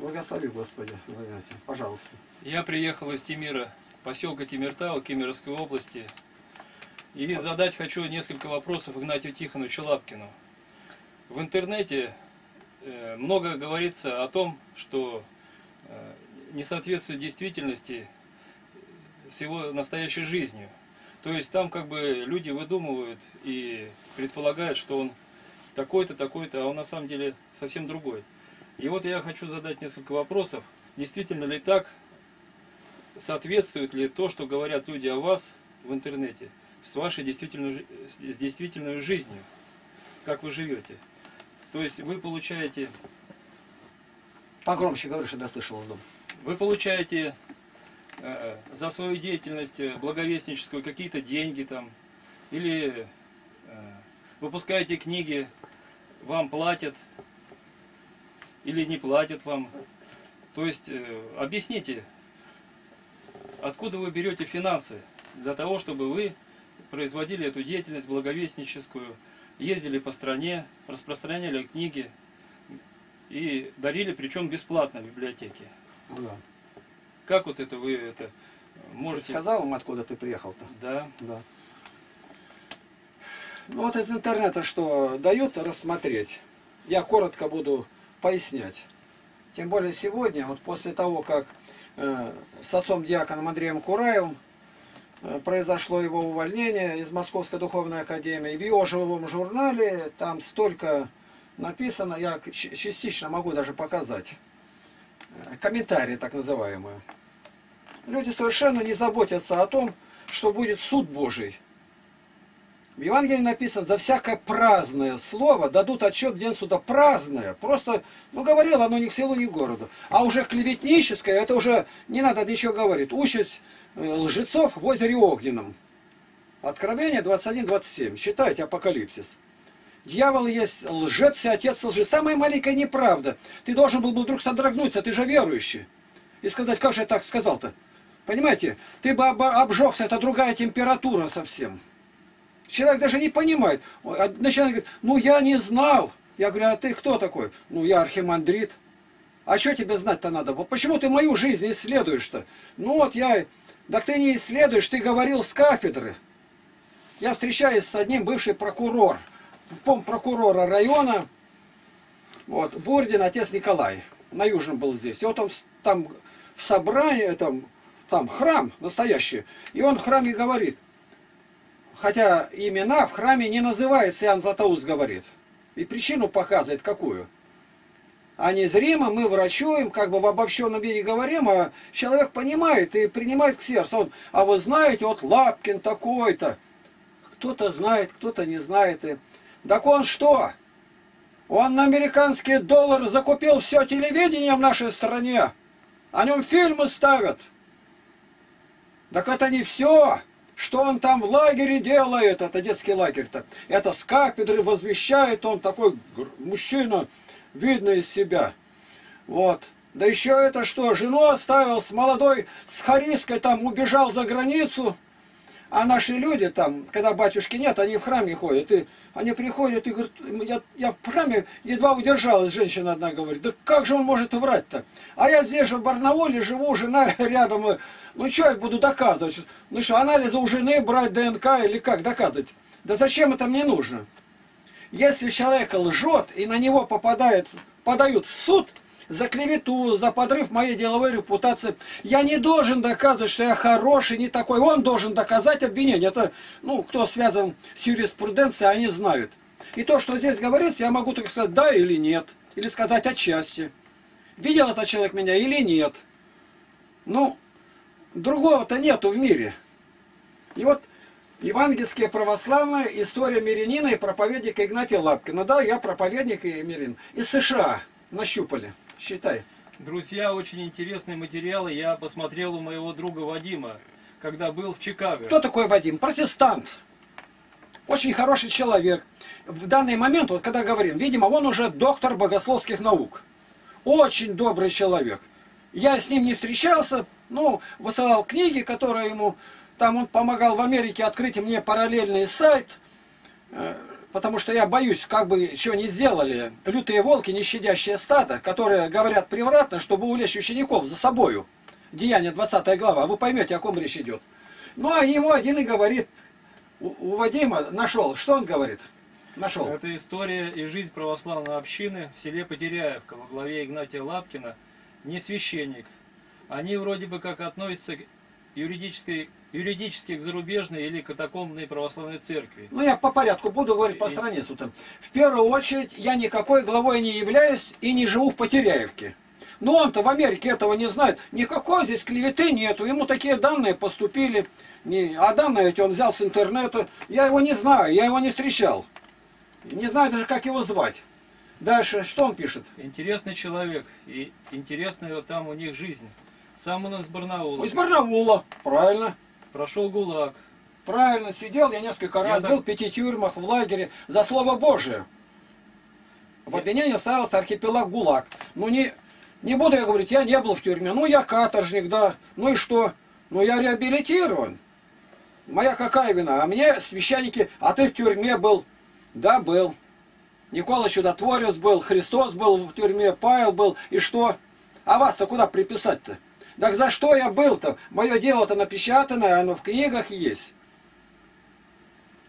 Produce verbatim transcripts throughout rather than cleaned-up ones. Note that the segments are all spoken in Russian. Благослови, Господи, благодати. Пожалуйста. Я приехал из Темира, поселка Темиртау, Кемеровской области. И задать хочу несколько вопросов Игнатию Тихоновичу Лапкину. В интернете много говорится о том, что не соответствует действительности с его настоящей жизнью. То есть там как бы люди выдумывают и предполагают, что он такой-то, такой-то, а он на самом деле совсем другой. И вот я хочу задать несколько вопросов. Действительно ли так? Соответствует ли то, что говорят люди о вас в интернете, с вашей действительной, с действительной жизнью, как вы живете? То есть вы получаете... Погромче говорю, что дослышал он. Вы получаете э, за свою деятельность благовестническую какие-то деньги там, или э, выпускаете книги, вам платят или не платят вам. То есть э, объясните, откуда вы берете финансы для того, чтобы вы производили эту деятельность благовестническую, ездили по стране, распространяли книги и дарили, причем бесплатно в библиотеке. Да. Как вот это вы это можете... Ты сказал им, откуда ты приехал-то? Да. Да. Ну вот из интернета что дают рассмотреть, я коротко буду пояснять. Тем более сегодня, вот после того, как э, с отцом-диаконом Андреем Кураевым произошло его увольнение из Московской духовной академии. В его живом журнале там столько написано, я частично могу даже показать. Комментарии, так называемые. Люди совершенно не заботятся о том, что будет суд Божий. В Евангелии написано, за всякое праздное слово дадут отчет в день суда. Праздное. Просто, ну, говорило оно ни к селу, ни к городу. А уже клеветническое, это уже не надо ничего говорить. Участь лжецов в озере огненном. Откровение двадцать один двадцать семь. Читайте апокалипсис. Дьявол есть лжец и отец лжи. Самая маленькая неправда. Ты должен был бы вдруг содрогнуться, ты же верующий. И сказать, как же я так сказал-то? Понимаете, ты бы обжегся, это другая температура совсем. Человек даже не понимает. Начинает говорить, ну я не знал. Я говорю, а ты кто такой? Ну я архимандрит. А что тебе знать-то надо? Вот почему ты мою жизнь исследуешь-то? Ну вот я... Так ты не исследуешь, ты говорил с кафедры. Я встречаюсь с одним бывшим прокурор, помпрокурора района, вот, Бурдин, отец Николай, на Южном был здесь. И вот он там в собрании, там, там храм настоящий, и он в храме говорит, хотя имена в храме не называется, Иоанн Златоуст говорит. И причину показывает, какую. А не зримо мы врачуем, как бы в обобщенном виде говорим, а человек понимает и принимает к сердцу. Он, а вы знаете, вот Лапкин такой-то. Кто-то знает, кто-то не знает. И... Так он что? Он на американский доллар закупил все телевидение в нашей стране. О нем фильмы ставят. Так это не все. Что он там в лагере делает, это детский лагерь-то. Это с кафедры возвещает он, такой мужчина, видно из себя. Вот. Да еще это что, жену оставил с молодой, с хариской, там убежал за границу. А наши люди там, когда батюшки нет, они в храме ходят. И они приходят и говорят, я, я в храме едва удержалась, женщина одна говорит. Да как же он может врать-то? А я здесь же в Барнауле живу, жена рядом. Ну что я буду доказывать? Ну что, анализы у жены брать, ДНК или как доказывать? Да зачем это мне нужно? Если человек лжет и на него попадает, подают в суд за клевету, за подрыв моей деловой репутации. Я не должен доказывать, что я хороший, не такой. Он должен доказать обвинение. Это, ну, кто связан с юриспруденцией, они знают. И то, что здесь говорится, я могу только сказать да или нет. Или сказать отчасти. Видел этот человек меня или нет. Ну, другого-то нету в мире. И вот евангельские православные, история мирянина и проповедника Игнатия Лапкина. Да, я проповедник и мирянин. Из США нащупали. Считай. Друзья, очень интересные материалы я посмотрел у моего друга Вадима, когда был в Чикаго. Кто такой Вадим? Протестант. Очень хороший человек. В данный момент, вот когда говорим, видимо, он уже доктор богословских наук. Очень добрый человек. Я с ним не встречался, но высылал книги, которые ему... Там он помогал в Америке открыть мне параллельный сайт. потому что я боюсь, как бы что ни сделали лютые волки, не щадящие стадо, которые говорят превратно, чтобы увлечь учеников за собою. Деяние двадцатая глава, вы поймете, о ком речь идет. Ну, а ему один и говорит, у, у Вадима нашел, что он говорит? Нашел. Это история и жизнь православной общины в селе Потеряевка во главе Игнатия Лапкина, не священник. Они вроде бы как относятся к юридической, юридически к зарубежной или катакомбной православной церкви. Ну, я по порядку буду говорить, по страницу-то. В первую очередь, я никакой главой не являюсь и не живу в Потеряевке. Но он-то в Америке этого не знает. Никакой здесь клеветы нету. Ему такие данные поступили. А данные эти он взял с интернета. Я его не знаю, я его не встречал. Не знаю даже, как его звать. Дальше, что он пишет? Интересный человек. И интересная там у них жизнь. Сам он из Барнаула. Из Барнаула, правильно. Прошел ГУЛАГ. Правильно, сидел я несколько раз, я был так... в пяти тюрьмах, в лагере, за слово Божие. В обвинение ставился архипелаг ГУЛАГ. Ну, не... Не буду я говорить, я не был в тюрьме. Ну, я каторжник, да. Ну и что? Ну, я реабилитирован. Моя какая вина? А мне священники, а ты в тюрьме был? Да, был. Никола Чудотворец был, Христос был в тюрьме, Павел был. И что? А вас-то куда приписать-то? Так за что я был-то? Мое дело-то напечатанное, оно в книгах есть.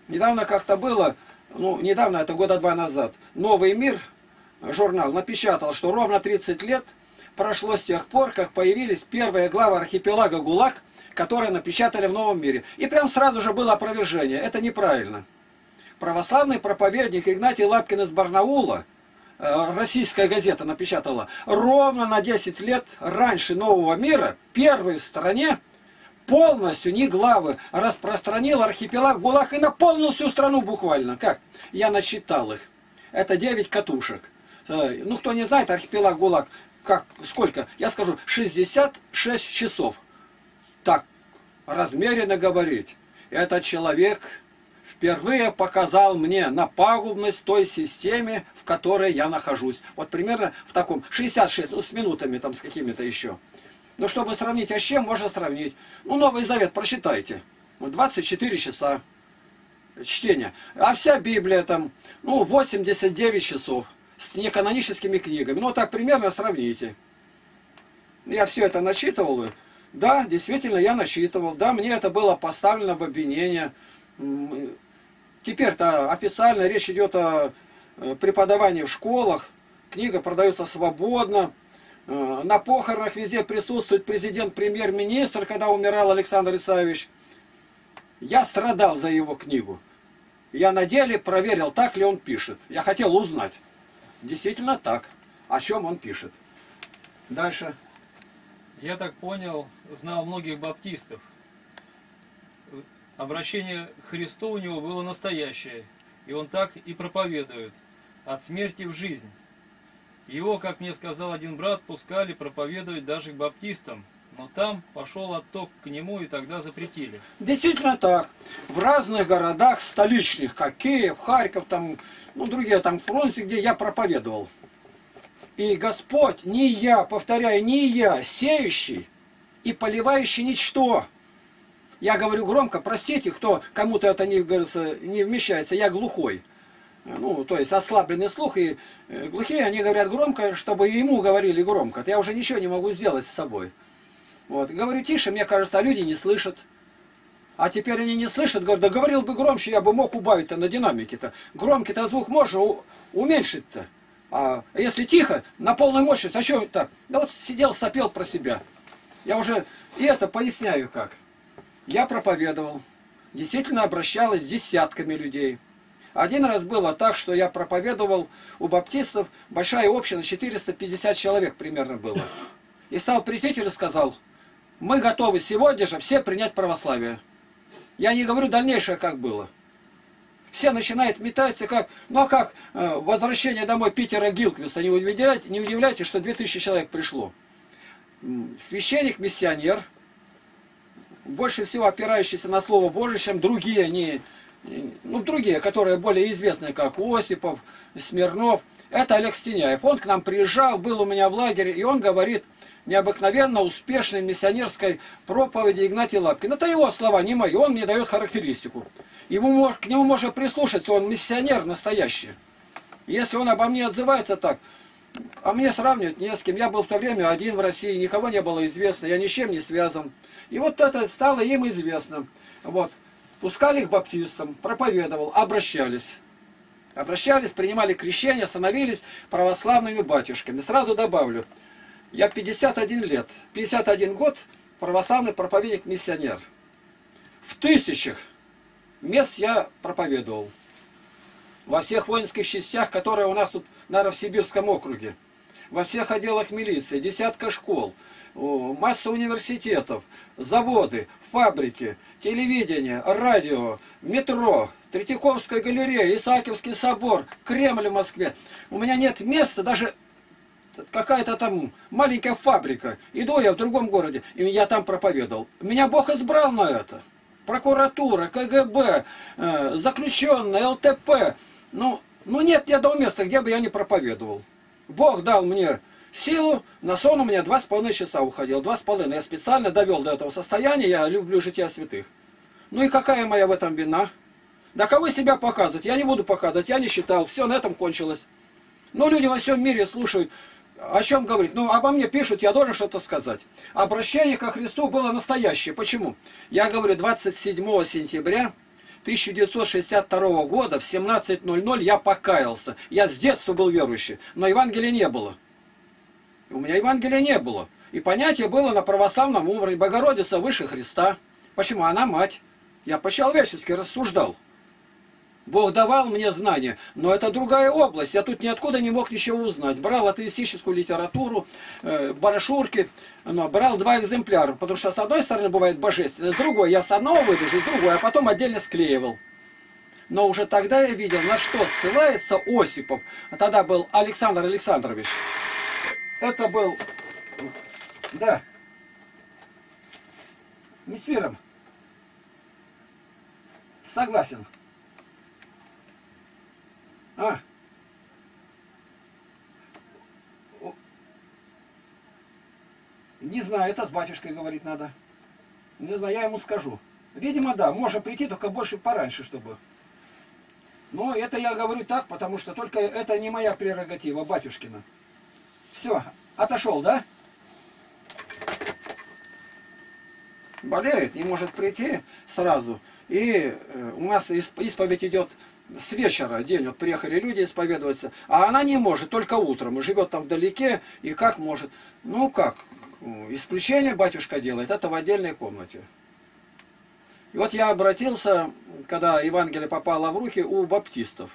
Недавно как-то было, ну, недавно, это года два назад, «Новый мир» журнал напечатал, что ровно тридцать лет прошло с тех пор, как появились первые главы архипелага ГУЛАГ, которые напечатали в «Новом мире». И прям сразу же было опровержение. Это неправильно. Православный проповедник Игнатий Лапкин из Барнаула, российская газета напечатала, ровно на десять лет раньше «Нового мира» первой в стране полностью, не главы, распространил архипелаг ГУЛАГ и наполнил всю страну буквально. Как? Я насчитал их. Это девять катушек. Ну, кто не знает, архипелаг ГУЛАГ, как, сколько? Я скажу, шестьдесят шесть часов. Так, размеренно говорить. Этот человек впервые показал мне на пагубность той системе, в которой я нахожусь. Вот примерно в таком, шестьдесят шесть, ну, с минутами там, с какими-то еще. Ну, чтобы сравнить, а с чем можно сравнить? Ну, Новый Завет, прочитайте. двадцать четыре часа чтения. А вся Библия там, ну, восемьдесят девять часов. С неканоническими книгами. Ну, так примерно сравните. Я все это насчитывал. Да, действительно, я насчитывал. Да, мне это было поставлено в обвинение. Теперь-то официально речь идет о преподавании в школах. Книга продается свободно. На похоронах везде присутствует президент, премьер-министр, когда умирал Александр Исаевич. Я страдал за его книгу. Я на деле проверил, так ли он пишет. Я хотел узнать. Действительно так. О чем он пишет. Дальше. Я так понял, знал многих баптистов. Обращение к Христу у него было настоящее. И он так и проповедует. От смерти в жизнь. Его, как мне сказал один брат, пускали проповедовать даже к баптистам. Но там пошел отток к нему, и тогда запретили. Действительно так. В разных городах столичных, как Киев, Харьков, там, ну, другие там, Фрунзе, где я проповедовал. И Господь, не я, повторяю, не я, сеющий и поливающий ничто. Я говорю громко, простите, кто кому-то это не, говорится, не вмещается, я глухой. Ну, то есть ослабленный слух, и глухие, они говорят громко, чтобы ему говорили громко. Я уже ничего не могу сделать с собой. Вот. Говорю тише, мне кажется, люди не слышат. А теперь они не слышат. Говорю, да говорил бы громче, я бы мог убавить-то на динамике-то. Громкий-то звук можно уменьшить-то. А если тихо, на полную мощность, а что так? Да вот сидел, сопел про себя. Я уже и это поясняю как. Я проповедовал. Действительно обращалась с десятками людей. Один раз было так, что я проповедовал у баптистов. Большая община, четыреста пятьдесят человек примерно было. И стал пресвитер и сказал... Мы готовы сегодня же все принять православие. Я не говорю дальнейшее, как было. Все начинают метаться, как... Ну а как э, возвращение домой Питера Гилквиста? Не удивляйтесь, не удивляйтесь, что две тысячи человек пришло. Священник-миссионер, больше всего опирающийся на Слово Божие, чем другие, не, ну, другие, которые более известны, как Осипов, Смирнов. Это Олег Стеняев. Он к нам приезжал, был у меня в лагере, и он говорит необыкновенно успешной миссионерской проповеди Игнатия Лапкина. Это его слова, не мои. Он мне дает характеристику. Ему, к нему можно прислушаться, он миссионер настоящий. Если он обо мне отзывается так, а мне сравнивать не с кем. Я был в то время один в России, никого не было известно, я ничем не связан. И вот это стало им известно. Вот. Пускали их баптистам, проповедовал, обращались. Обращались, принимали крещение, становились православными батюшками. Сразу добавлю, я пятьдесят один лет, пятьдесят один год православный проповедник-миссионер. В тысячах мест я проповедовал. Во всех воинских частях, которые у нас тут, наверное, в Сибирском округе. Во всех отделах милиции, десятка школ, масса университетов, заводы, фабрики, телевидение, радио, метро, Третьяковская галерея, Исаакиевский собор, Кремль в Москве. У меня нет места, даже какая-то там маленькая фабрика. Иду я в другом городе, и я там проповедовал. Меня Бог избрал на это. Прокуратура, КГБ, заключенные, ЛТП. Ну, ну нет ни одного места, где бы я не проповедовал. Бог дал мне силу, на сон у меня два с половиной часа уходил, два с половиной. Я специально довел до этого состояния, я люблю жития святых. Ну и какая моя в этом вина? Да кого себя показывать? Я не буду показывать, я не считал, все на этом кончилось. Ну люди во всем мире слушают, о чем говорить. Ну обо мне пишут, я должен что-то сказать. Обращение ко Христу было настоящее. Почему? Я говорю, двадцать седьмого сентября тысяча девятьсот шестьдесят второго года в семнадцать ноль ноль я покаялся. Я с детства был верующий, но Евангелия не было. У меня Евангелия не было. И понятие было на православном уровне. Богородица выше Христа. Почему? Она мать. Я по-человечески рассуждал. Бог давал мне знания, но это другая область. Я тут ниоткуда не мог ничего узнать. Брал атеистическую литературу, э, брошюрки, но брал два экземпляра, потому что с одной стороны бывает божественное, с другой я с одного выдержу, с другой, а потом отдельно склеивал. Но уже тогда я видел, на что ссылается Осипов. А тогда был Александр Александрович. Это был... Да. Не с миром. Согласен. А. Не знаю, это с батюшкой говорить надо. Не знаю, я ему скажу. Видимо, да, можно прийти, только больше пораньше, чтобы. Но это я говорю так, потому что только это не моя прерогатива, батюшкина. Все, отошел, да? Болеет, не может прийти сразу. И у нас исповедь идет... С вечера день, вот приехали люди исповедоваться, а она не может, только утром, и живет там вдалеке, и как может. Ну как, исключение батюшка делает, это в отдельной комнате. И вот я обратился, когда Евангелие попало в руки, у баптистов.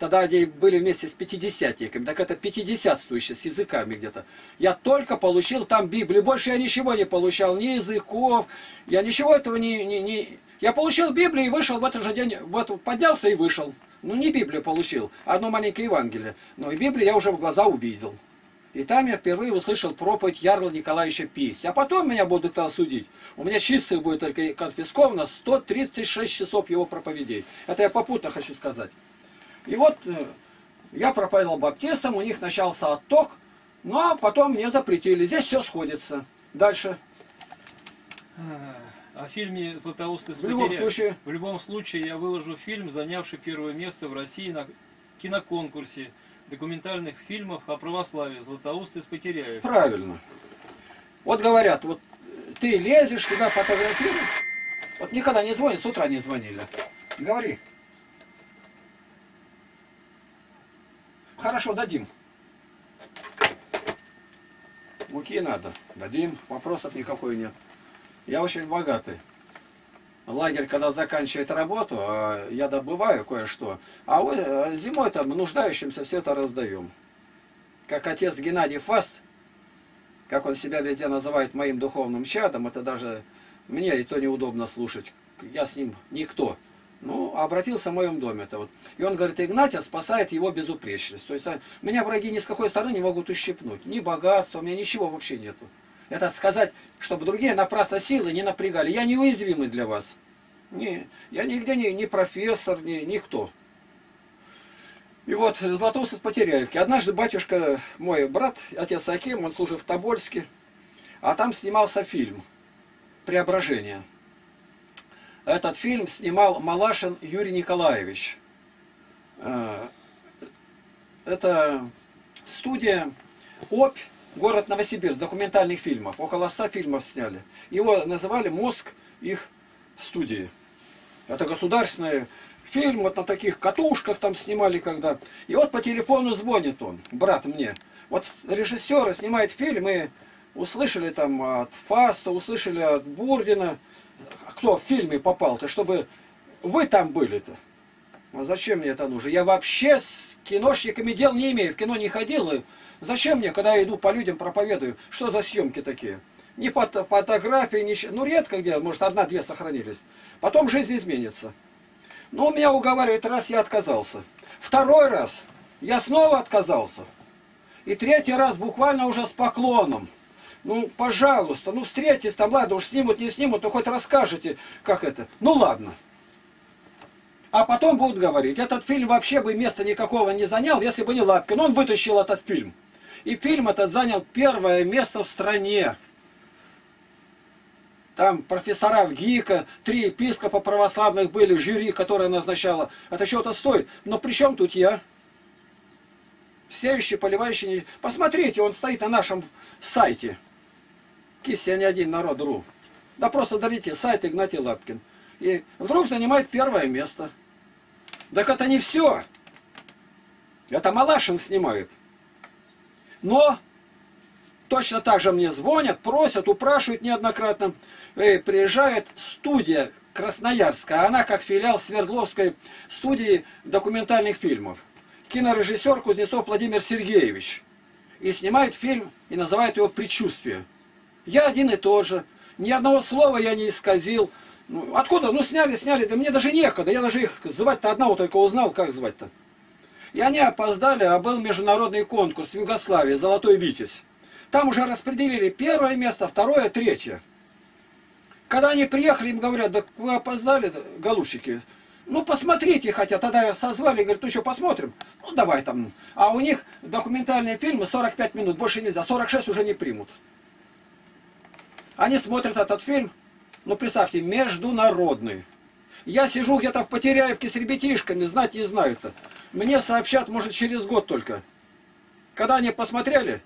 Тогда они были вместе с пятидесятниками, так это пятидесятствующие, с языками где-то. Я только получил там Библию, больше я ничего не получал, ни языков, я ничего этого не... не, не... Я получил Библию и вышел в этот же день, вот поднялся и вышел. Ну не Библию получил, а одно маленькое Евангелие. Но и Библию я уже в глаза увидел. И там я впервые услышал проповедь Ярла Николаевича Пись. А потом меня будут осудить. У меня чистых будет только конфисковано сто тридцать шесть часов его проповедей. Это я попутно хочу сказать. И вот я проповедовал баптистам, у них начался отток, но потом мне запретили. Здесь все сходится. Дальше. О фильме «Златоуст из Матеря». В любом случае я выложу фильм, занявший первое место в России на киноконкурсе документальных фильмов о православии «Златоуст из Потеряев». Правильно. Вот говорят, вот ты лезешь, тебя фотографируешь. Вот никогда не звонят, с утра не звонили. Говори. Хорошо, дадим. Муки надо. Дадим. Вопросов никакой нет. Я очень богатый. Лагерь, когда заканчивает работу, я добываю кое-что. А вот зимой там нуждающимся все это раздаем. Как отец Геннадий Фаст, как он себя везде называет моим духовным чадом, это даже мне и то неудобно слушать. Я с ним никто. Ну, обратился в моем доме. Это вот. И он говорит, Игнатия спасает его безупречность. То есть меня враги ни с какой стороны не могут ущипнуть. Ни богатства, у меня ничего вообще нету. Это сказать, чтобы другие напрасно силы не напрягали. Я неуязвимый для вас. Не, я нигде не, не профессор, не, никто. И вот Златоуст из Потеряевки. Однажды батюшка, мой брат, отец Аким, он служил в Тобольске, а там снимался фильм «Преображение». Этот фильм снимал Малашин Юрий Николаевич. Это студия «Обь», город Новосибирск, документальных фильмов. Около ста фильмов сняли. Его называли «Мозг их студии». Это государственный фильм, вот на таких катушках там снимали когда. И вот по телефону звонит он, брат мне. Вот режиссер снимает фильм, и услышали там от Фаста, услышали от Бурдина, кто в фильме попал-то, чтобы вы там были-то. А зачем мне это нужно? Я вообще с киношниками дел не имею, в кино не ходил. И зачем мне, когда я иду по людям проповедую, что за съемки такие? Ни фото фотографии, ничего. Ну, редко где, может, одна-две сохранились. Потом жизнь изменится. Ну, меня уговаривают, раз я отказался. Второй раз я снова отказался. И третий раз буквально уже с поклоном. Ну, пожалуйста, ну, встретитесь там, ладно, уж снимут, не снимут, ну, хоть расскажете, как это. Ну, ладно. А потом будут говорить, этот фильм вообще бы места никакого не занял, если бы не Лапкин. Он вытащил этот фильм. И фильм этот занял первое место в стране. Там профессора в ГИКа, три епископа православных были в жюри, которое назначало. Это чего-то стоит. Но при чем тут я? Сеющий, поливающий. Посмотрите, он стоит на нашем сайте. кисти один народ точка ру. Да просто дарите сайт Игнатий Лапкин. И вдруг занимает первое место. Так это не все. Это Малашин снимает. Но точно так же мне звонят, просят, упрашивают неоднократно. И приезжает студия красноярская. Она как филиал Свердловской студии документальных фильмов. Кинорежиссер Кузнецов Владимир Сергеевич. И снимает фильм, и называет его «Предчувствие». Я один и тот же. Ни одного слова я не исказил. Ну, откуда? Ну, сняли, сняли. Да мне даже некогда. Я даже их звать-то одного только узнал, как звать-то. И они опоздали, а был международный конкурс в Югославии «Золотой Витязь». Там уже распределили первое место, второе, третье. Когда они приехали, им говорят, да вы опоздали, голубчики. Ну, посмотрите хотя. Тогда созвали, говорят, ну еще посмотрим. Ну, давай там. А у них документальные фильмы сорок пять минут, больше нельзя. сорок шесть уже не примут. Они смотрят этот фильм. Ну, представьте, международный. Я сижу где-то в Потеряевке с ребятишками, знать не знают-то. Мне сообщат, может, через год только. Когда они посмотрели,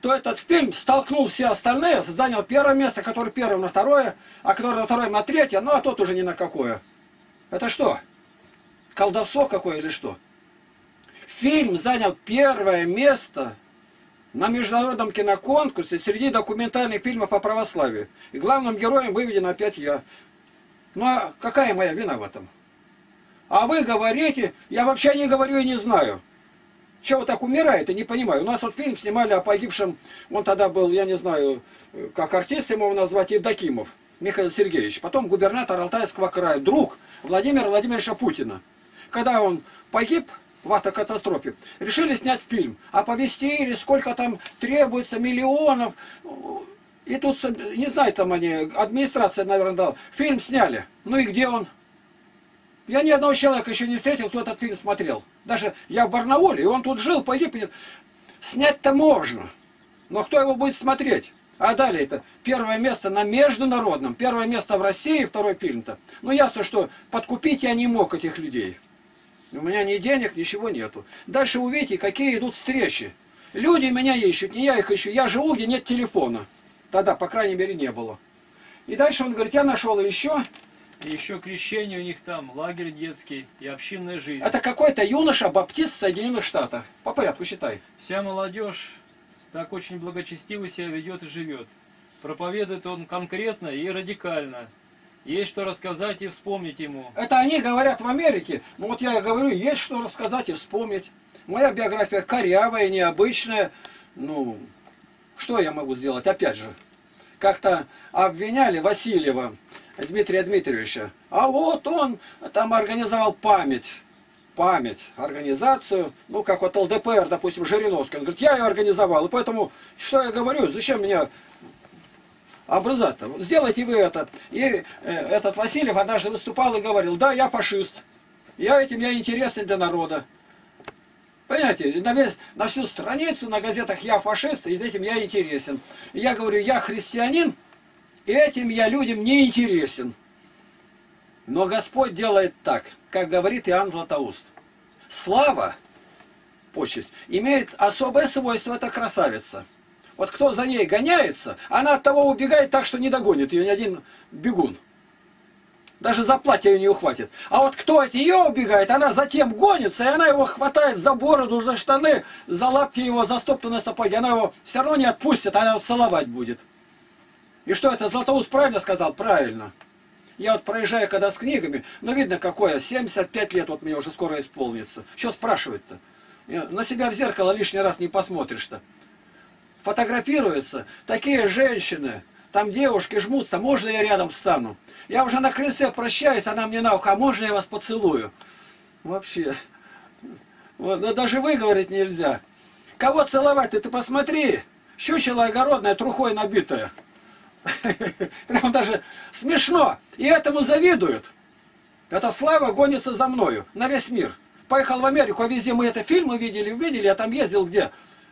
то этот фильм столкнул все остальные, занял первое место, который первым на второе, а который на второе на третье, ну, а тот уже ни на какое. Это что? Колдовство какое или что? Фильм занял первое место на международном киноконкурсе среди документальных фильмов о православии. И главным героем выведен опять я. Ну а какая моя вина в этом? А вы говорите, я вообще не говорю и не знаю. Чего так умирает, я не понимаю. У нас вот фильм снимали о погибшем, он тогда был, я не знаю, как артист ему назвать, Евдокимов Михаил Сергеевич. Потом губернатор Алтайского края, друг Владимира Владимировича Путина. Когда он погиб в автокатастрофе, решили снять фильм, оповестили, сколько там требуется, миллионов. И тут, не знаю, там они, администрация, наверное, дала. Фильм сняли. Ну и где он? Я ни одного человека еще не встретил, кто этот фильм смотрел. Даже я в Барнауле, и он тут жил, погиб. Снять-то можно, но кто его будет смотреть? А далее это первое место на международном, первое место в России, второй фильм-то. Ну ясно, что подкупить я не мог этих людей. У меня ни денег, ничего нету. Дальше увидите, какие идут встречи. Люди меня ищут, не я их ищу. Я живу, где нет телефона. Тогда, по крайней мере, не было. И дальше он говорит, я нашел еще. И еще крещение у них там, лагерь детский и общинная жизнь. Это какой-то юноша-баптист в Соединенных Штатах. По порядку считай. Вся молодежь так очень благочестиво себя ведет и живет. Проповедует он конкретно и радикально. Есть что рассказать и вспомнить ему. Это они говорят в Америке. Ну вот я говорю, есть что рассказать и вспомнить. Моя биография корявая, необычная. Ну, что я могу сделать? Опять же, как-то обвиняли Васильева Дмитрия Дмитриевича. А вот он там организовал память. Память, организацию. Ну, как вот ЛДПР, допустим, Жириновский. Он говорит, я ее организовал. И поэтому, что я говорю, зачем меня... обрызать-то. Сделайте вы это. И этот Васильев однажды выступал и говорил, да, я фашист. Я этим, я интересен для народа. Понимаете, на, весь, на всю страницу, на газетах «Я фашист», и этим я интересен. Я говорю, я христианин, и этим я людям не интересен. Но Господь делает так, как говорит Иоанн Златоуст. Слава, почесть, имеет особое свойство, это красавица. Вот кто за ней гоняется, она от того убегает так, что не догонит ее ни один бегун. Даже за платье ее не ухватит. А вот кто от нее убегает, она затем гонится, и она его хватает за бороду, за штаны, за лапки его, за стоптанные сапоги. Она его все равно не отпустит, она его целовать будет. И что это, Златоуст правильно сказал? Правильно. Я вот проезжаю когда с книгами, но видно какое, семьдесят пять лет вот мне уже скоро исполнится. Что спрашивать-то? На себя в зеркало лишний раз не посмотришь-то. Фотографируются такие женщины, там девушки жмутся, можно я рядом встану? Я уже на крыльце прощаюсь, она мне на ухо, можно я вас поцелую? Вообще, вот, но даже выговорить нельзя. Кого целовать-то, ты посмотри, щучело огородное, трухой набитое. Прям даже смешно, и этому завидуют. Эта слава гонится за мною, на весь мир. Поехал в Америку, а везде мы это фильмы видели, видели, я там ездил где.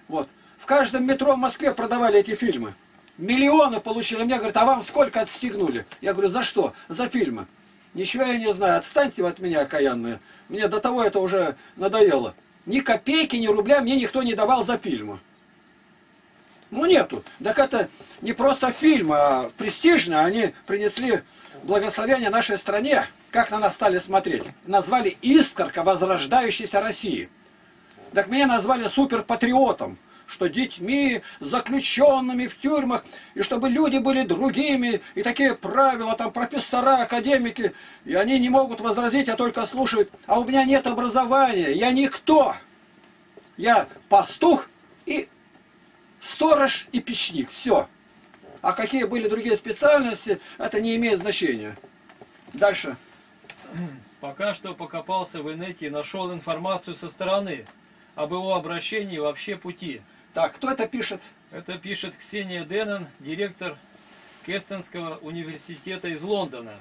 Вот. В каждом метро в Москве продавали эти фильмы. Миллионы получили. Мне говорят, а вам сколько отстегнули? Я говорю, за что? За фильмы. Ничего я не знаю. Отстаньте от меня, окаянные. Мне до того это уже надоело. Ни копейки, ни рубля мне никто не давал за фильмы. Ну нету. Так это не просто фильм, а престижно. Они принесли благословение нашей стране. Как на нас стали смотреть? Назвали «Искорка возрождающейся России». Так меня назвали суперпатриотом. Что детьми, заключенными в тюрьмах, и чтобы люди были другими, и такие правила, там профессора, академики, и они не могут возразить, а только слушают. А у меня нет образования, я никто. Я пастух и сторож и печник, все. А какие были другие специальности, это не имеет значения. Дальше. Пока что покопался в инете и нашел информацию со стороны об его обращении вообще пути. Так, кто это пишет? Это пишет Ксения Деннен, директор Кестонского университета из Лондона.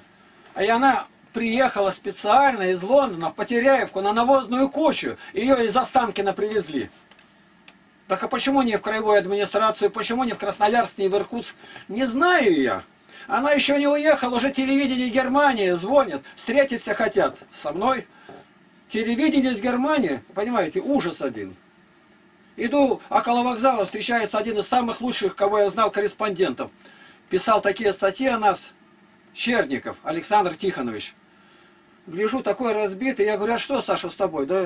А и она приехала специально из Лондона в Потеряевку на навозную кучу. Ее из Останкина привезли. Так а почему не в краевую администрацию, почему не в Красноярск, не в Иркутск? Не знаю я. Она еще не уехала, уже телевидение Германии звонит, встретиться хотят со мной. Телевидение из Германии, понимаете, ужас один. Иду около вокзала, встречается один из самых лучших, кого я знал, корреспондентов. Писал такие статьи о нас, Черников Александр Тихонович. Гляжу, такой разбитый, я говорю, а что, Саша, с тобой? Да,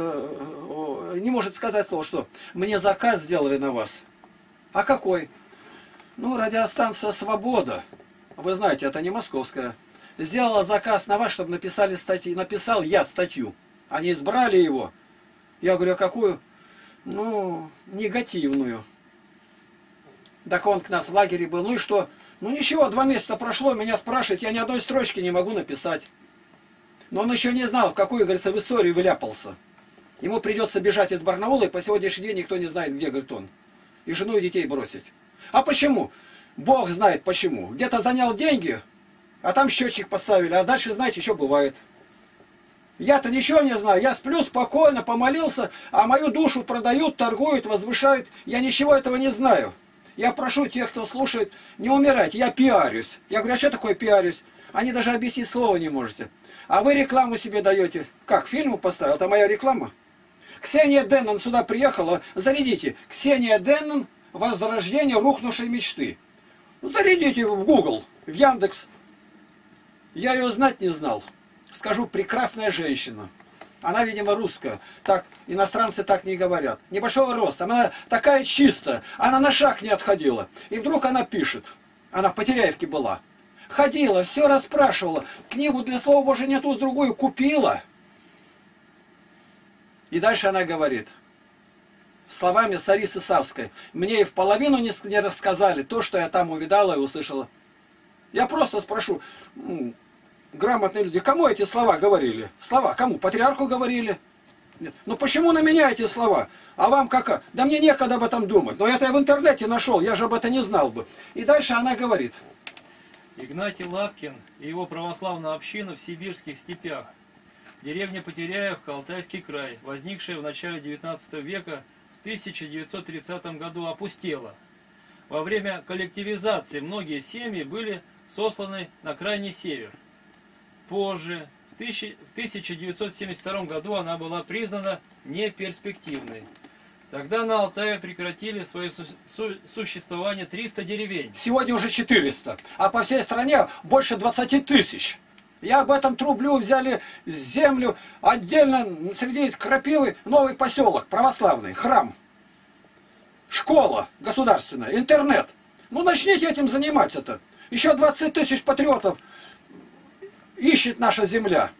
не может сказать слово, что мне заказ сделали на вас. А какой? Ну, радиостанция «Свобода». Вы знаете, это не московская. Сделала заказ на вас, чтобы написали статьи. Написал я статью. Они избрали его. Я говорю, а какую? Ну, негативную. Так он к нас в лагере был. Ну и что? Ну ничего, два месяца прошло, меня спрашивают, я ни одной строчки не могу написать. Но он еще не знал, в какую, говорится, в историю вляпался. Ему придется бежать из Барнаула, и по сегодняшний день никто не знает, где, говорит он. И жену, и детей бросить. А почему? Бог знает почему. Где-то занял деньги, а там счетчик поставили, а дальше, знаете, еще бывает. Я-то ничего не знаю, я сплю спокойно, помолился, а мою душу продают, торгуют, возвышают. Я ничего этого не знаю. Я прошу тех, кто слушает, не умирайте, я пиарюсь. Я говорю, а что такое пиарюсь? Они даже объяснить слова не можете. А вы рекламу себе даете. Как, фильму поставил? Это моя реклама. Ксения Деннен сюда приехала, зарядите. Ксения Деннен, возрождение рухнувшей мечты. Зарядите в Google, в Яндекс. Я ее знать не знал. Скажу, прекрасная женщина. Она, видимо, русская. Так, иностранцы так не говорят. Небольшого роста. Она такая чистая. Она на шаг не отходила. И вдруг она пишет. Она в Потеряевке была. Ходила, все расспрашивала. Книгу для Слова Божия нету, другую купила. И дальше она говорит. Словами Сарисы Савской. Мне и в половину не рассказали то, что я там увидала и услышала. Я просто спрошу... Грамотные люди. Кому эти слова говорили? Слова кому? Патриарху говорили? Нет. Ну почему на меня эти слова? А вам как? Да мне некогда об этом думать. Но это я в интернете нашел, я же об этом не знал бы. И дальше она говорит. Игнатий Лапкин и его православная община в сибирских степях. Деревня Потеряевка, Алтайский край, возникшая в начале девятнадцатого века, в тысяча девятьсот тридцатом году опустела. Во время коллективизации многие семьи были сосланы на крайний север. Позже, в тысяча девятьсот семьдесят втором году, она была признана неперспективной. Тогда на Алтае прекратили свое су су существование триста деревень. Сегодня уже четыреста, а по всей стране больше двадцати тысяч. Я об этом трублю, взяли землю, отдельно среди крапивы новый поселок, православный, храм, школа государственная, интернет. Ну начните этим заниматься-то. Еще двадцать тысяч патриотов ищет наша земля.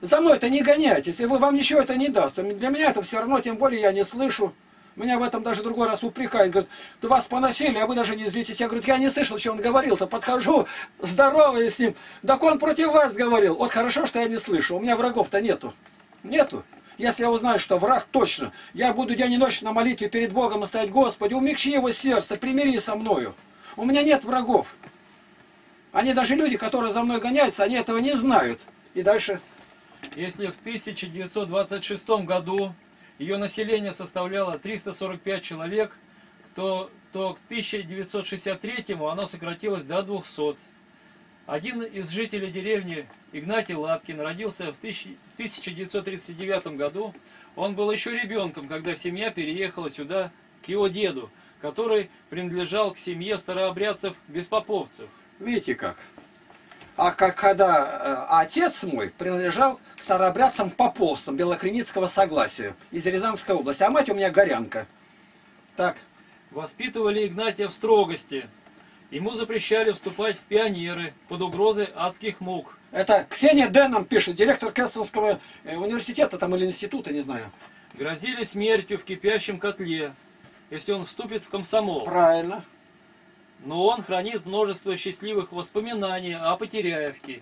За мной-то не гоняйтесь, и вы, вам ничего это не даст. Для меня это все равно, тем более я не слышу. Меня в этом даже другой раз упрекает. Говорит, да вас поносили, а вы даже не злитесь. Я говорю, я не слышал, что он говорил-то. Подхожу, здороваюсь с ним. Так он против вас говорил. Вот хорошо, что я не слышу. У меня врагов-то нету. Нету. Если я узнаю, что враг, точно. Я буду день и ночь на молитве перед Богом и стоять, Господи, умягчи его сердце, примири со мною. У меня нет врагов. Они даже люди, которые за мной гоняются, они этого не знают. И дальше. Если в тысяча девятьсот двадцать шестом году ее население составляло триста сорок пять человек, то, то к тысяча девятьсот шестьдесят третьему оно сократилось до двухсот. Один из жителей деревни, Игнатий Лапкин, родился в тысяча девятьсот тридцать девятом году. Он был еще ребенком, когда семья переехала сюда к его деду, который принадлежал к семье старообрядцев-беспоповцев. Видите как? А как, когда э, отец мой принадлежал к старообрядцам-поповцам Белокреницкого согласия из Рязанской области, а мать у меня горянка. Так. Воспитывали Игнатия в строгости. Ему запрещали вступать в пионеры под угрозой адских мук. Это Ксения Дэн нам пишет, директор Кэстонского университета там или института, не знаю. Грозили смертью в кипящем котле, если он вступит в комсомол. Правильно. Но он хранит множество счастливых воспоминаний о Потеряевке,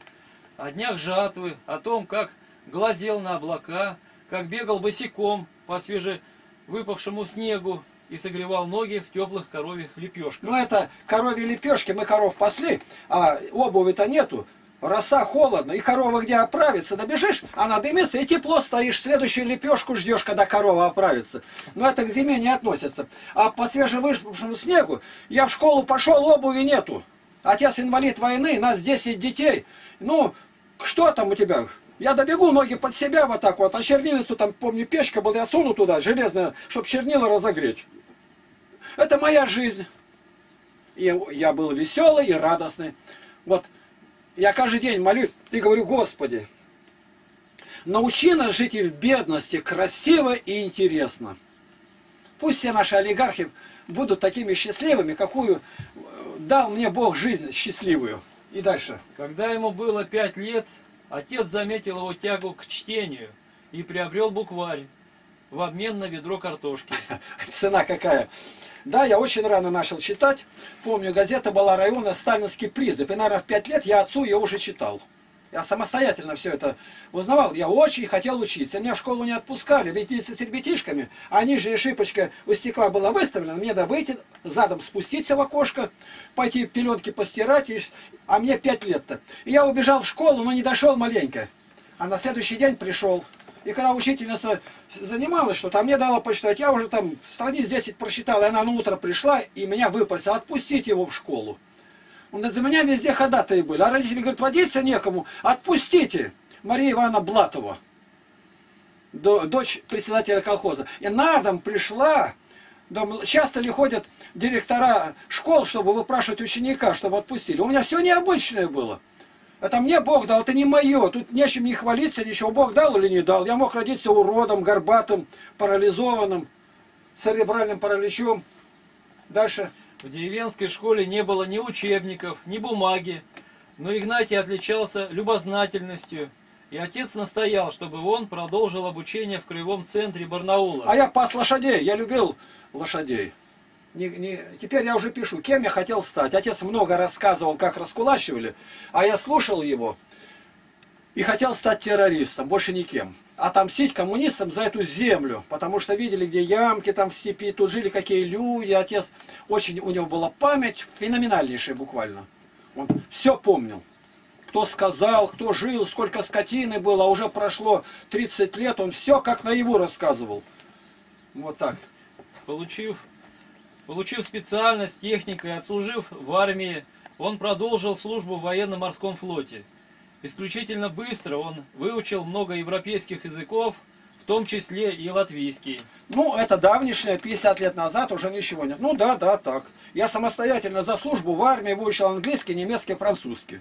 о днях жатвы, о том, как глазел на облака, как бегал босиком по свежевыпавшему снегу и согревал ноги в теплых коровьих лепешках. Ну это коровьи лепешки, мы коров пасли, а обуви-то нету, роса, холодно, и корова где оправится, добежишь, она дымится, и тепло стоишь, следующую лепешку ждешь, когда корова оправится. Но это к зиме не относится. А по свежевыпавшему снегу я в школу пошел, обуви нету. Отец инвалид войны, нас десять детей. Ну, что там у тебя? Я добегу, ноги под себя вот так вот, а чернильницу там, помню, печка была, я суну туда, железная, чтобы чернила разогреть. Это моя жизнь. И я был веселый и радостный. Вот. Я каждый день молюсь и говорю, Господи, научи нас жить и в бедности красиво и интересно. Пусть все наши олигархи будут такими счастливыми, какую дал мне Бог жизнь счастливую. И дальше. Когда ему было пять лет, отец заметил его тягу к чтению и приобрел букварь в обмен на ведро картошки. Цена какая? Да, я очень рано начал читать. Помню, газета была района «Сталинский призыв». И, наверное, в пять лет я отцу ее уже читал. Я самостоятельно все это узнавал. Я очень хотел учиться. Меня в школу не отпускали. Ведь с ребятишками, а нижняя шипочка у стекла была выставлена. Мне надо выйти, задом спуститься в окошко, пойти пеленки постирать. И... А мне пять лет-то. И я убежал в школу, но не дошел маленько. А на следующий день пришел. И когда учительница занималась что-то, а мне дала почитать, я уже там страниц десять прочитал, и она на утро пришла, и меня выпросила, отпустить его в школу. Он говорит, за меня везде ходатаи были, а родители говорят, водиться некому, отпустите Марию Ивановну Блатову, дочь председателя колхоза. И на дом пришла, часто ли ходят директора школ, чтобы выпрашивать ученика, чтобы отпустили. У меня все необычное было. Это мне Бог дал, это не мое, тут нечем не хвалиться, ничего. Бог дал или не дал? Я мог родиться уродом, горбатым, парализованным, церебральным параличом. Дальше. В деревенской школе не было ни учебников, ни бумаги, но Игнатий отличался любознательностью, и отец настоял, чтобы он продолжил обучение в краевом центре Барнаула. А я пас лошадей, я любил лошадей. Не, не... Теперь я уже пишу, кем я хотел стать. Отец много рассказывал, как раскулачивали, а я слушал его и хотел стать террористом, больше никем. Отомстить коммунистам за эту землю, потому что видели, где ямки там в степи, тут жили какие люди. Отец, очень у него была память, феноменальнейшая буквально. Он все помнил. кто сказал, кто жил, сколько скотины было, а уже прошло тридцать лет, он все как наяву рассказывал. Вот так. Получив, получив специальность техника, отслужив в армии, он продолжил службу в военно-морском флоте. Исключительно быстро он выучил много европейских языков, в том числе и латвийский. Ну, это давнишнее, пятьдесят лет назад уже ничего нет. Ну да, да, так. Я самостоятельно за службу в армии выучил английский, немецкий, французский.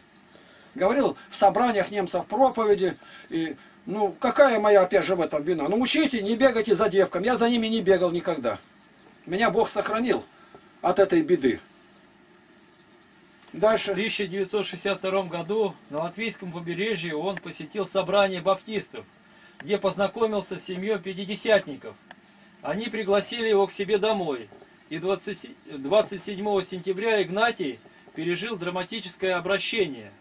Говорил в собраниях немцев проповеди. И, ну, какая моя, опять же, в этом вина? Ну, учите, не бегайте за девками. Я за ними не бегал никогда. Меня Бог сохранил от этой беды. Дальше. В тысяча девятьсот шестьдесят втором году на латвийском побережье он посетил собрание баптистов, где познакомился с семьей пятидесятников. Они пригласили его к себе домой. И двадцать седьмого сентября Игнатий пережил драматическое обращение.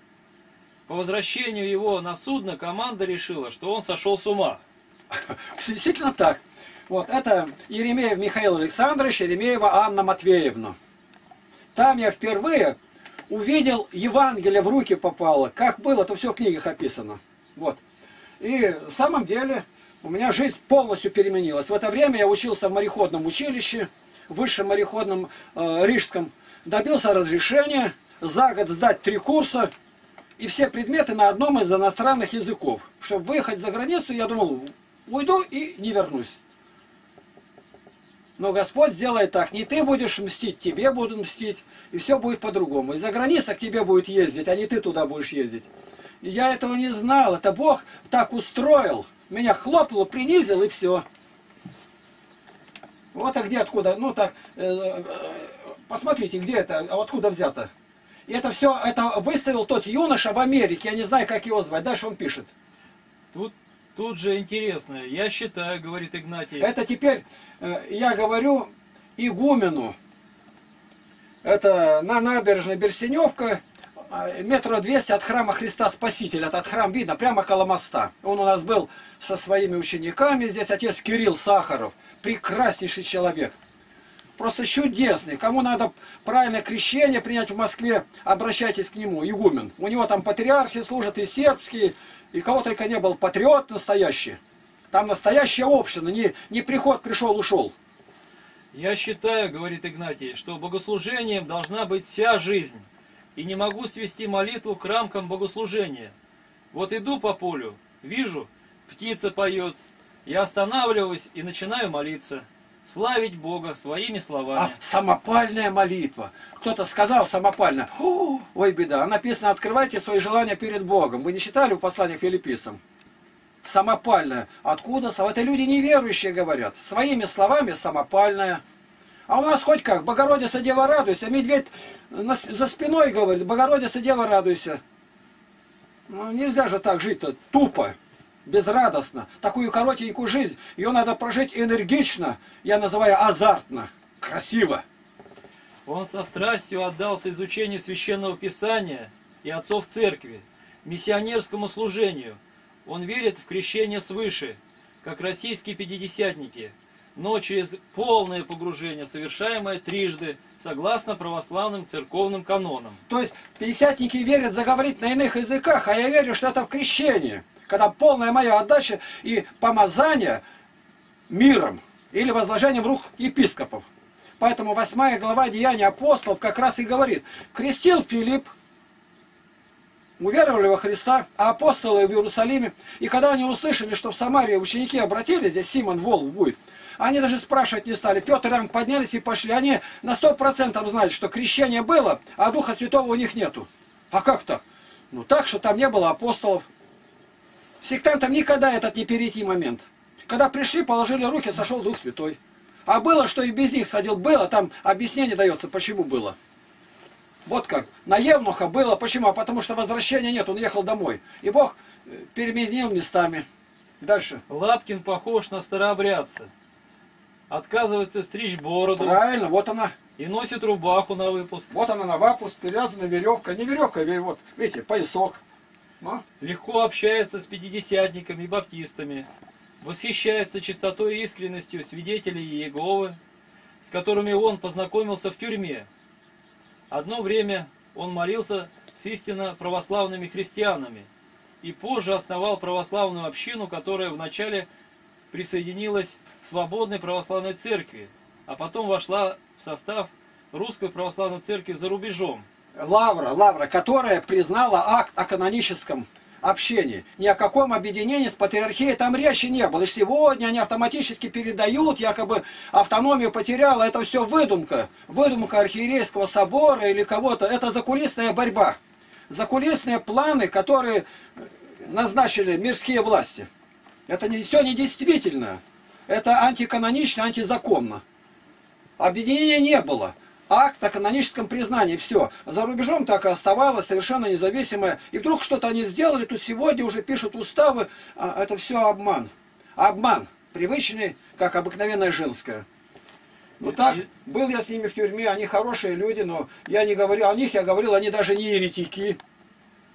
По возвращению его на судно команда решила, что он сошел с ума. Действительно так. Вот это Еремеев Михаил Александрович, Еремеева Анна Матвеевна. Там я впервые увидел, Евангелие в руки попало. Как было, это все в книгах описано. Вот. И в самом деле у меня жизнь полностью переменилась. В это время я учился в мореходном училище, в высшем мореходном э, рижском. Добился разрешения за год сдать три курса и все предметы на одном из иностранных языков. Чтобы выехать за границу, я думал, уйду и не вернусь. Но Господь сделает так. Не ты будешь мстить, тебе будут мстить. И все будет по-другому. Из-за границы к тебе будет ездить, а не ты туда будешь ездить. Я этого не знал, это Бог так устроил. Меня хлопнуло, принизил и все. Вот а где, откуда, ну так, э, э, посмотрите, где это, откуда взято. И это все, это выставил тот юноша в Америке, я не знаю, как его звать. Дальше он пишет. Тут, тут же интересно, я считаю, говорит Игнатий. Это теперь, э, я говорю, игумену. Это на набережной Берсеневка. Метров двести от храма Христа Спасителя, этот храм видно, прямо около моста. Он у нас был со своими учениками, здесь отец Кирилл Сахаров, прекраснейший человек, просто чудесный. Кому надо правильное крещение принять в Москве, обращайтесь к нему, игумен. У него там патриархи служат и сербские, и кого только не был, патриот настоящий. Там настоящая община, не, не приход пришел, ушел. Я считаю, говорит Игнатий, что богослужением должна быть вся жизнь. И не могу свести молитву к рамкам богослужения. Вот иду по полю, вижу, птица поет. Я останавливаюсь и начинаю молиться. Славить Бога своими словами. А самопальная молитва. Кто-то сказал самопально. Ой, беда. Написано, открывайте свои желания перед Богом. Вы не читали в послании к филиппийцам? Самопальная. Откуда? Это люди неверующие говорят. Своими словами самопальная. А у нас хоть как, Богородица, Дева, радуйся. Медведь за спиной говорит, Богородица, Дева, радуйся. Ну, нельзя же так жить-то, тупо, безрадостно. Такую коротенькую жизнь, ее надо прожить энергично, я называю азартно, красиво. Он со страстью отдался изучению Священного Писания и отцов церкви, миссионерскому служению. Он верит в крещение свыше, как российские пятидесятники. Но через полное погружение, совершаемое трижды, согласно православным церковным канонам. То есть пятидесятники верят заговорить на иных языках, а я верю, что это в крещении, когда полная моя отдача и помазание миром или возложением рук епископов. Поэтому восьмая глава Деяний апостолов как раз и говорит, крестил Филипп, уверовали во Христа, а апостолы в Иерусалиме, и когда они услышали, что в Самарии ученики обратились, здесь Симон Волк будет, они даже спрашивать не стали. Петр и Иоанн поднялись и пошли. Они на сто процентов знают, что крещение было, а Духа Святого у них нету. А как так? Ну так, что там не было апостолов. Сектантам никогда этот не перейти момент. Когда пришли, положили руки, сошел Дух Святой. А было, что и без них сходил. Было, там объяснение дается, почему было. Вот как. На Евнуха было. Почему? А потому что возвращения нет. Он ехал домой. И Бог переменил местами. Дальше. Лапкин похож на старообрядца. Отказывается стричь бороду. Правильно, вот она. И носит рубаху на выпуск. Вот она на выпуск, перевязана веревка. Не веревка, а вот, видите, поясок. Но. Легко общается с пятидесятниками и баптистами. Восхищается чистотой и искренностью свидетелей Иеговы, с которыми он познакомился в тюрьме. Одно время он молился с истинно православными христианами и позже основал православную общину, которая вначале присоединилась к Свободной Православной Церкви, а потом вошла в состав Русской Православной Церкви за рубежом. Лавра, Лавра, которая признала акт о каноническом общении. Ни о каком объединении с патриархией там речи не было. И сегодня они автоматически передают, якобы автономию потеряла. Это все выдумка. Выдумка архиерейского собора или кого-то. Это закулисная борьба. Закулисные планы, которые назначили мирские власти. Это не, все недействительно. Это антиканонично, антизаконно. Объединения не было. Акт о каноническом признании, все. За рубежом так и оставалось, совершенно независимое. И вдруг что-то они сделали, то сегодня уже пишут уставы. А это все обман. Обман, привычный, как обыкновенная женская. Ну так, был я с ними в тюрьме, они хорошие люди, но я не говорил о них, я говорил, они даже не еретики.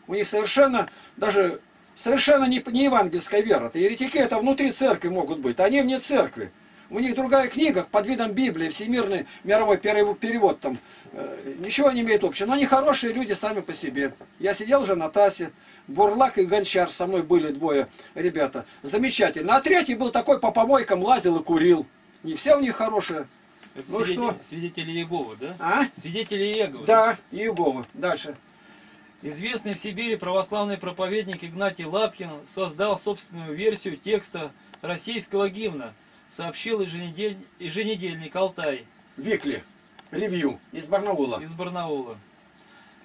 У них совершенно, даже, совершенно не, не евангельская вера. Еретики это внутри церкви могут быть, они вне церкви. У них другая книга, под видом Библии, всемирный мировой перевод там, э, ничего не имеет общего. Но они хорошие люди сами по себе. Я сидел же на ТАСе, Бурлак и Гончар, со мной были двое ребята. Замечательно. А третий был такой, по помойкам лазил и курил. Не все у них хорошие. Это ну свидетели, что? Свидетели Иеговы, да? А? Свидетели Иеговы. Да, Иеговы. Дальше. Известный в Сибири православный проповедник Игнатий Лапкин создал собственную версию текста российского гимна. Сообщил еженедель... еженедельник «Алтай». Викли. Ревью. Из Барнаула. Из Барнаула.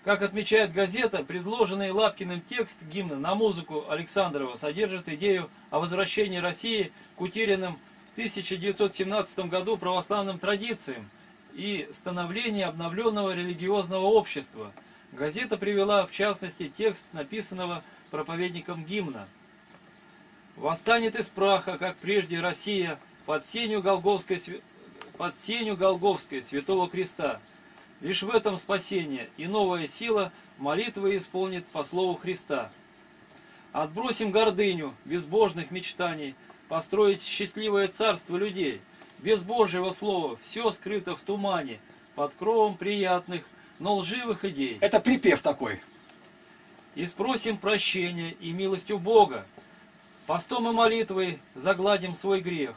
Как отмечает газета, предложенный Лапкиным текст гимна на музыку Александрова содержит идею о возвращении России к утерянным в тысяча девятьсот семнадцатом году православным традициям и становлении обновленного религиозного общества. Газета привела, в частности, текст написанного проповедником гимна. «Восстанет из праха, как прежде, Россия, под сенью Голговской, под сенью Голговской Святого Креста. Лишь в этом спасение, и новая сила молитвы исполнит по слову Христа. Отбросим гордыню безбожных мечтаний, построить счастливое царство людей. Без Божьего слова все скрыто в тумане, под кровом приятных, но лживых идей». Это припев такой. «И спросим прощения и милостью Бога. Постом и молитвой загладим свой грех.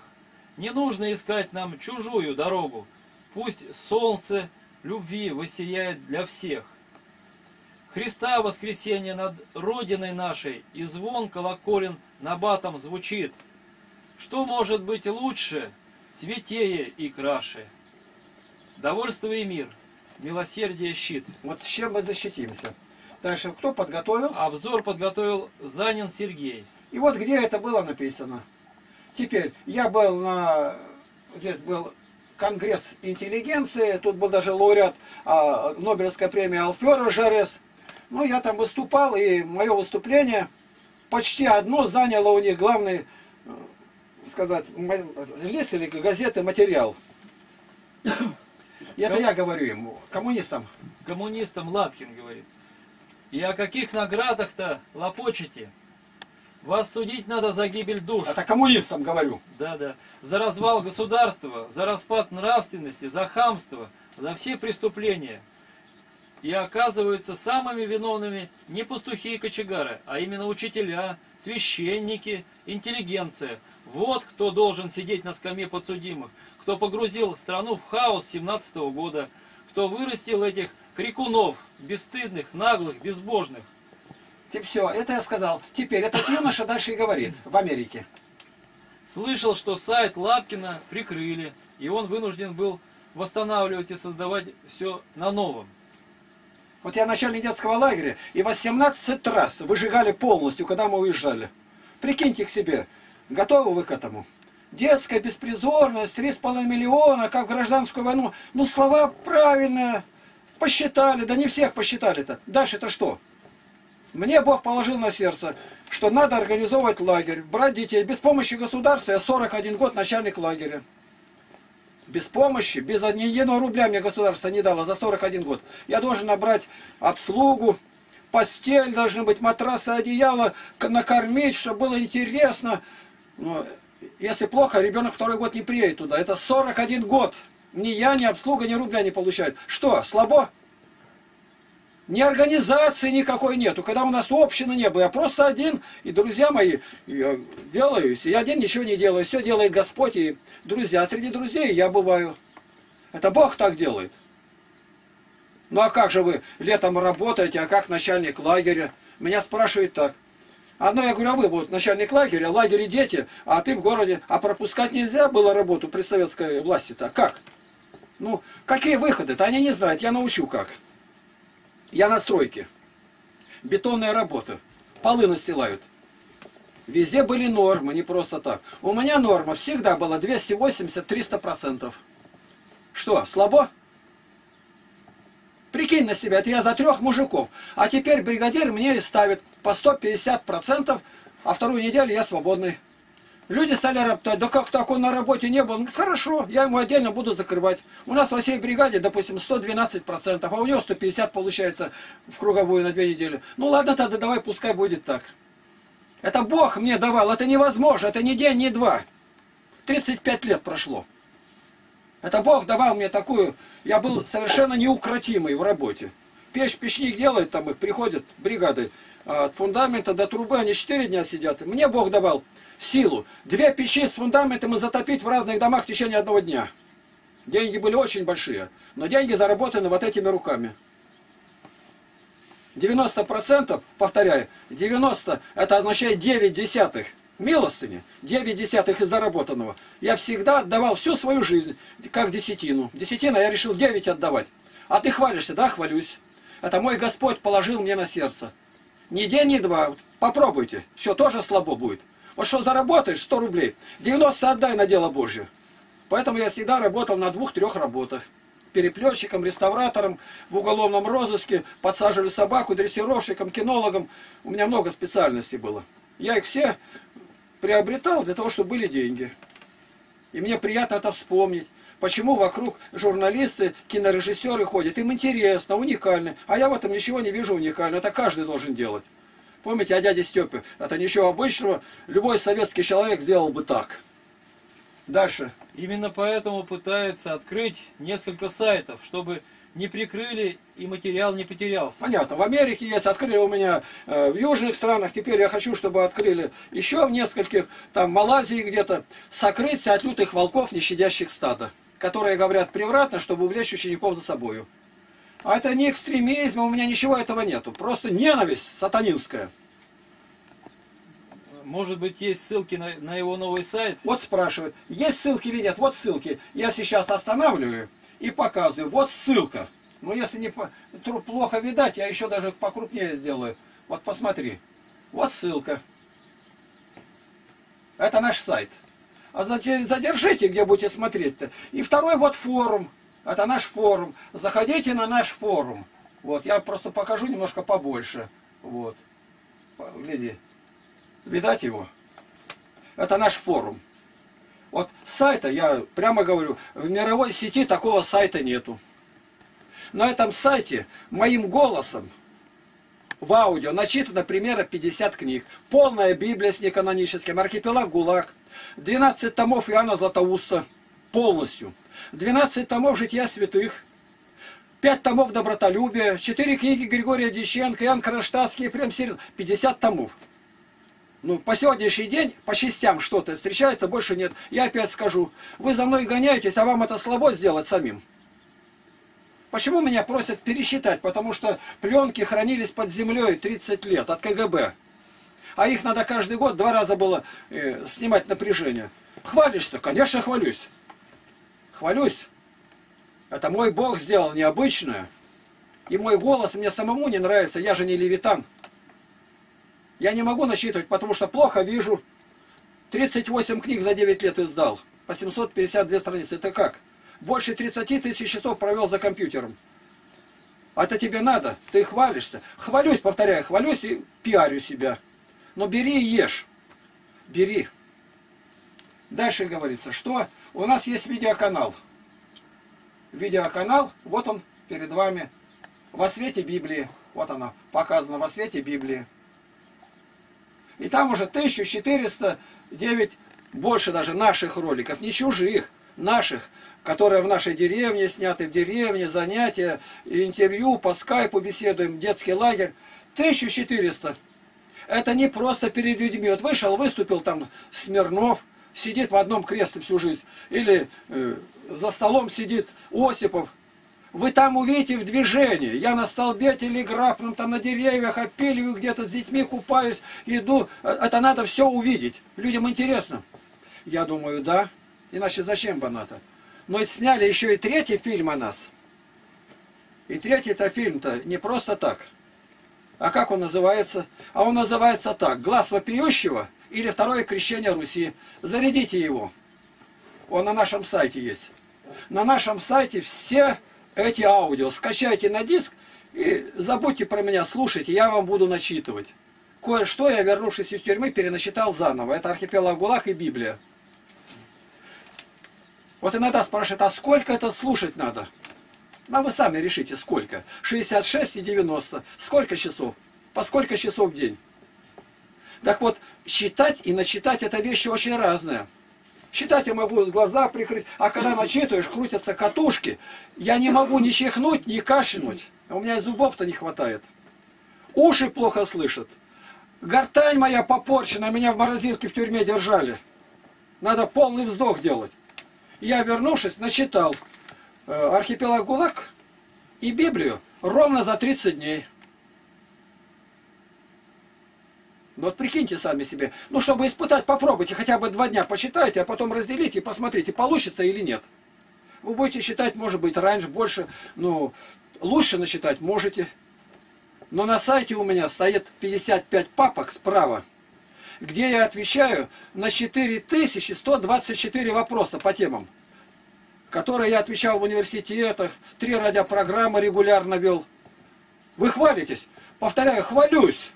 Не нужно искать нам чужую дорогу. Пусть солнце любви воссияет для всех. Христа воскресение над Родиной нашей, и звон колоколен набатом звучит. Что может быть лучше, святее и краше? Довольство и мир, милосердие щит». Вот с чем мы защитимся. Дальше кто подготовил? Обзор подготовил Занин Сергей. И вот где это было написано. Теперь, я был на... Здесь был конгресс интеллигенции, тут был даже лауреат а, Нобелевской премии Алфера Жарес. Ну, я там выступал, и мое выступление почти одно заняло у них главный, сказать, лист или газеты, материал. Это я говорю ему, коммунистам. Коммунистам Лапкин говорит. И о каких наградах-то лопочете? Вас судить надо за гибель душ. Это коммунистам говорю. Да, да. За развал государства, за распад нравственности, за хамство, за все преступления. И оказываются самыми виновными не пастухи и кочегары, а именно учителя, священники, интеллигенция. Вот кто должен сидеть на скамье подсудимых, кто погрузил страну в хаос семнадцатого года, кто вырастил этих крикунов, бесстыдных, наглых, безбожных. Все, это я сказал. Теперь этот юноша дальше и говорит в Америке. Слышал, что сайт Лапкина прикрыли, и он вынужден был восстанавливать и создавать все на новом. Вот я начальник детского лагеря, и восемнадцать раз выжигали полностью, когда мы уезжали. Прикиньте к себе, готовы вы к этому? Детская беспризорность, три с половиной миллиона, как в гражданскую войну. Ну, слова правильные, посчитали, да не всех посчитали-то. Дальше-то что? Мне Бог положил на сердце, что надо организовывать лагерь, брать детей. Без помощи государства я сорок один год начальник лагеря. Без помощи, без ни единого рубля мне государство не дало за сорок один год. Я должен набрать обслугу, постель должны быть, матрасы, одеяло, накормить, чтобы было интересно. Но если плохо, ребенок второй год не приедет туда. Это сорок один год. Ни я, ни обслуга, ни рубля не получают. Что, слабо? Ни организации никакой нету. Когда у нас общины не было, я просто один, и друзья мои, я делаю, я один ничего не делаю. Все делает Господь и друзья. А среди друзей я бываю. Это Бог так делает. Ну а как же вы летом работаете, а как начальник лагеря? Меня спрашивают так. Одно я говорю, а вы будут начальник лагеря, в лагере дети, а ты в городе. А пропускать нельзя было работу при советской власти-то? Как? Ну, какие выходы-то? Они не знают, я научу как. Я на стройке. Бетонная работа. Полы настилают. Везде были нормы, не просто так. У меня норма всегда была двести восемьдесят — триста процентов. Что, слабо? Прикинь на себя, это я за трех мужиков. А теперь бригадир мне и ставит по сто пятьдесят процентов, а вторую неделю я свободный. Люди стали роптать, да как так, он на работе не был? Ну, хорошо, я ему отдельно буду закрывать. У нас во всей бригаде, допустим, сто двенадцать процентов, а у него сто пятьдесят получается в круговую на две недели. Ну ладно, тогда давай, пускай будет так. Это Бог мне давал, это невозможно, это не день, не два. тридцать пять лет прошло. Это Бог давал мне такую, я был совершенно неукротимый в работе. Печь, печник делает, там их приходят бригады. От фундамента до трубы они четыре дня сидят. Мне Бог давал силу. Две печи с фундаментом и затопить в разных домах в течение одного дня. Деньги были очень большие. Но деньги заработаны вот этими руками. девяносто процентов, повторяю, девяносто это означает девять десятых. Милостыни, девять десятых из заработанного. Я всегда отдавал всю свою жизнь, как десятину. Десятина я решил девять отдавать. А ты хвалишься? Да, хвалюсь. Это мой Господь положил мне на сердце. Ни день, ни два. Попробуйте. Все тоже слабо будет. Вот что заработаешь, сто рублей, девяносто отдай на дело Божье. Поэтому я всегда работал на двух-трех работах. Переплетчиком, реставратором, в уголовном розыске, подсаживали собаку, дрессировщиком, кинологом. У меня много специальностей было. Я их все приобретал для того, чтобы были деньги. И мне приятно это вспомнить. Почему вокруг журналисты, кинорежиссеры ходят? Им интересно, уникально. А я в этом ничего не вижу уникального. Это каждый должен делать. Помните о дяде Степе? Это ничего обычного. Любой советский человек сделал бы так. Дальше. Именно поэтому пытается открыть несколько сайтов, чтобы не прикрыли и материал не потерялся. Понятно. В Америке есть, открыли у меня э, в южных странах. Теперь я хочу, чтобы открыли еще в нескольких, там, Малайзии где-то, сокрыться от лютых волков, не щадящих стада, которые говорят превратно, чтобы увлечь учеников за собою. А это не экстремизм, у меня ничего этого нету. Просто ненависть сатанинская. Может быть, есть ссылки на, на его новый сайт? Вот спрашивают, есть ссылки или нет? Вот ссылки. Я сейчас останавливаю и показываю. Вот ссылка. Но если не по... труп плохо видать, я еще даже покрупнее сделаю. Вот посмотри. Вот ссылка. Это наш сайт. А задержите, где будете смотреть-то. И второй вот форум. Это наш форум. Заходите на наш форум. Вот, я просто покажу немножко побольше. Вот. Гляди. Видать его? Это наш форум. Вот сайта, я прямо говорю, в мировой сети такого сайта нету. На этом сайте моим голосом в аудио начитано примерно пятьдесят книг. Полная Библия с неканоническим, архипелаг ГУЛАГ, двенадцать томов Иоанна Златоуста полностью, двенадцать томов Жития святых, пять томов Добротолюбия, четыре книги Григория Дьяченко, Иоанн Кронштадтский, Ефрем Сирин, пятьдесят томов. Ну, по сегодняшний день по частям что-то встречается, больше нет. Я опять скажу, вы за мной гоняетесь, а вам это слабо сделать самим. Почему меня просят пересчитать? Потому что пленки хранились под землей тридцать лет от КГБ. А их надо каждый год два раза было э, снимать напряжение. Хвалишься? Конечно, хвалюсь. Хвалюсь. Это мой Бог сделал необычное. И мой голос мне самому не нравится, я же не левитан. Я не могу насчитывать, потому что плохо вижу. тридцать восемь книг за девять лет издал. По семьсот пятьдесят две страницы. Это как? Больше тридцати тысяч часов провел за компьютером. А это тебе надо? Ты хвалишься? Хвалюсь, повторяю, хвалюсь и пиарю себя. Но бери и ешь. Бери. Дальше говорится, что у нас есть видеоканал. Видеоканал, вот он перед вами. Во свете Библии. Вот она показана во свете Библии. И там уже тысяча четыреста девять, больше даже наших роликов, не чужих. наших, которые в нашей деревне, сняты в деревне, занятия, интервью, по скайпу беседуем, детский лагерь. тысяча четыреста. Это не просто перед людьми. Вот вышел, выступил там Смирнов, сидит в одном кресле всю жизнь. Или э, за столом сидит Осипов. Вы там увидите в движении. Я на столбе телеграфном, там на деревьях, опиливаю где-то с детьми, купаюсь, иду. Это надо все увидеть. Людям интересно. Я думаю, да. Иначе зачем бы надо? Но ведь сняли еще и третий фильм о нас. И третий-то фильм-то не просто так. А как он называется? А он называется так. «Глаз вопиющего» или «Второе крещение Руси». Зарядите его. Он на нашем сайте есть. На нашем сайте все эти аудио. Скачайте на диск и забудьте про меня, слушайте, я вам буду начитывать. Кое-что я, вернувшись из тюрьмы, переначитал заново. Это «Архипелаг ГУЛАГ» и Библия. Вот иногда спрашивают, а сколько это слушать надо? А вы сами решите, сколько. шестьдесят шесть и девяносто. Сколько часов? По сколько часов в день? Так вот, считать и начитать — это вещи очень разные. Считать я могу, глаза прикрыть, а когда начитываешь, крутятся катушки. Я не могу ни чихнуть, ни кашлянуть. У меня зубов-то не хватает. Уши плохо слышат. Гортань моя попорчена, меня в морозилке в тюрьме держали. Надо полный вздох делать. Я, вернувшись, начитал «Архипелаг ГУЛАГ» и Библию ровно за тридцать дней. Ну вот прикиньте сами себе. Ну, чтобы испытать, попробуйте хотя бы два дня почитайте, а потом разделите и посмотрите, получится или нет. Вы будете считать, может быть, раньше, больше, ну, лучше насчитать можете. Но на сайте у меня стоит пятьдесят пять папок справа, где я отвечаю на четыре тысячи сто двадцать четыре вопроса по темам, которые я отвечал в университетах, три радиопрограммы регулярно вел. Вы хвалитесь? Повторяю, хвалюсь.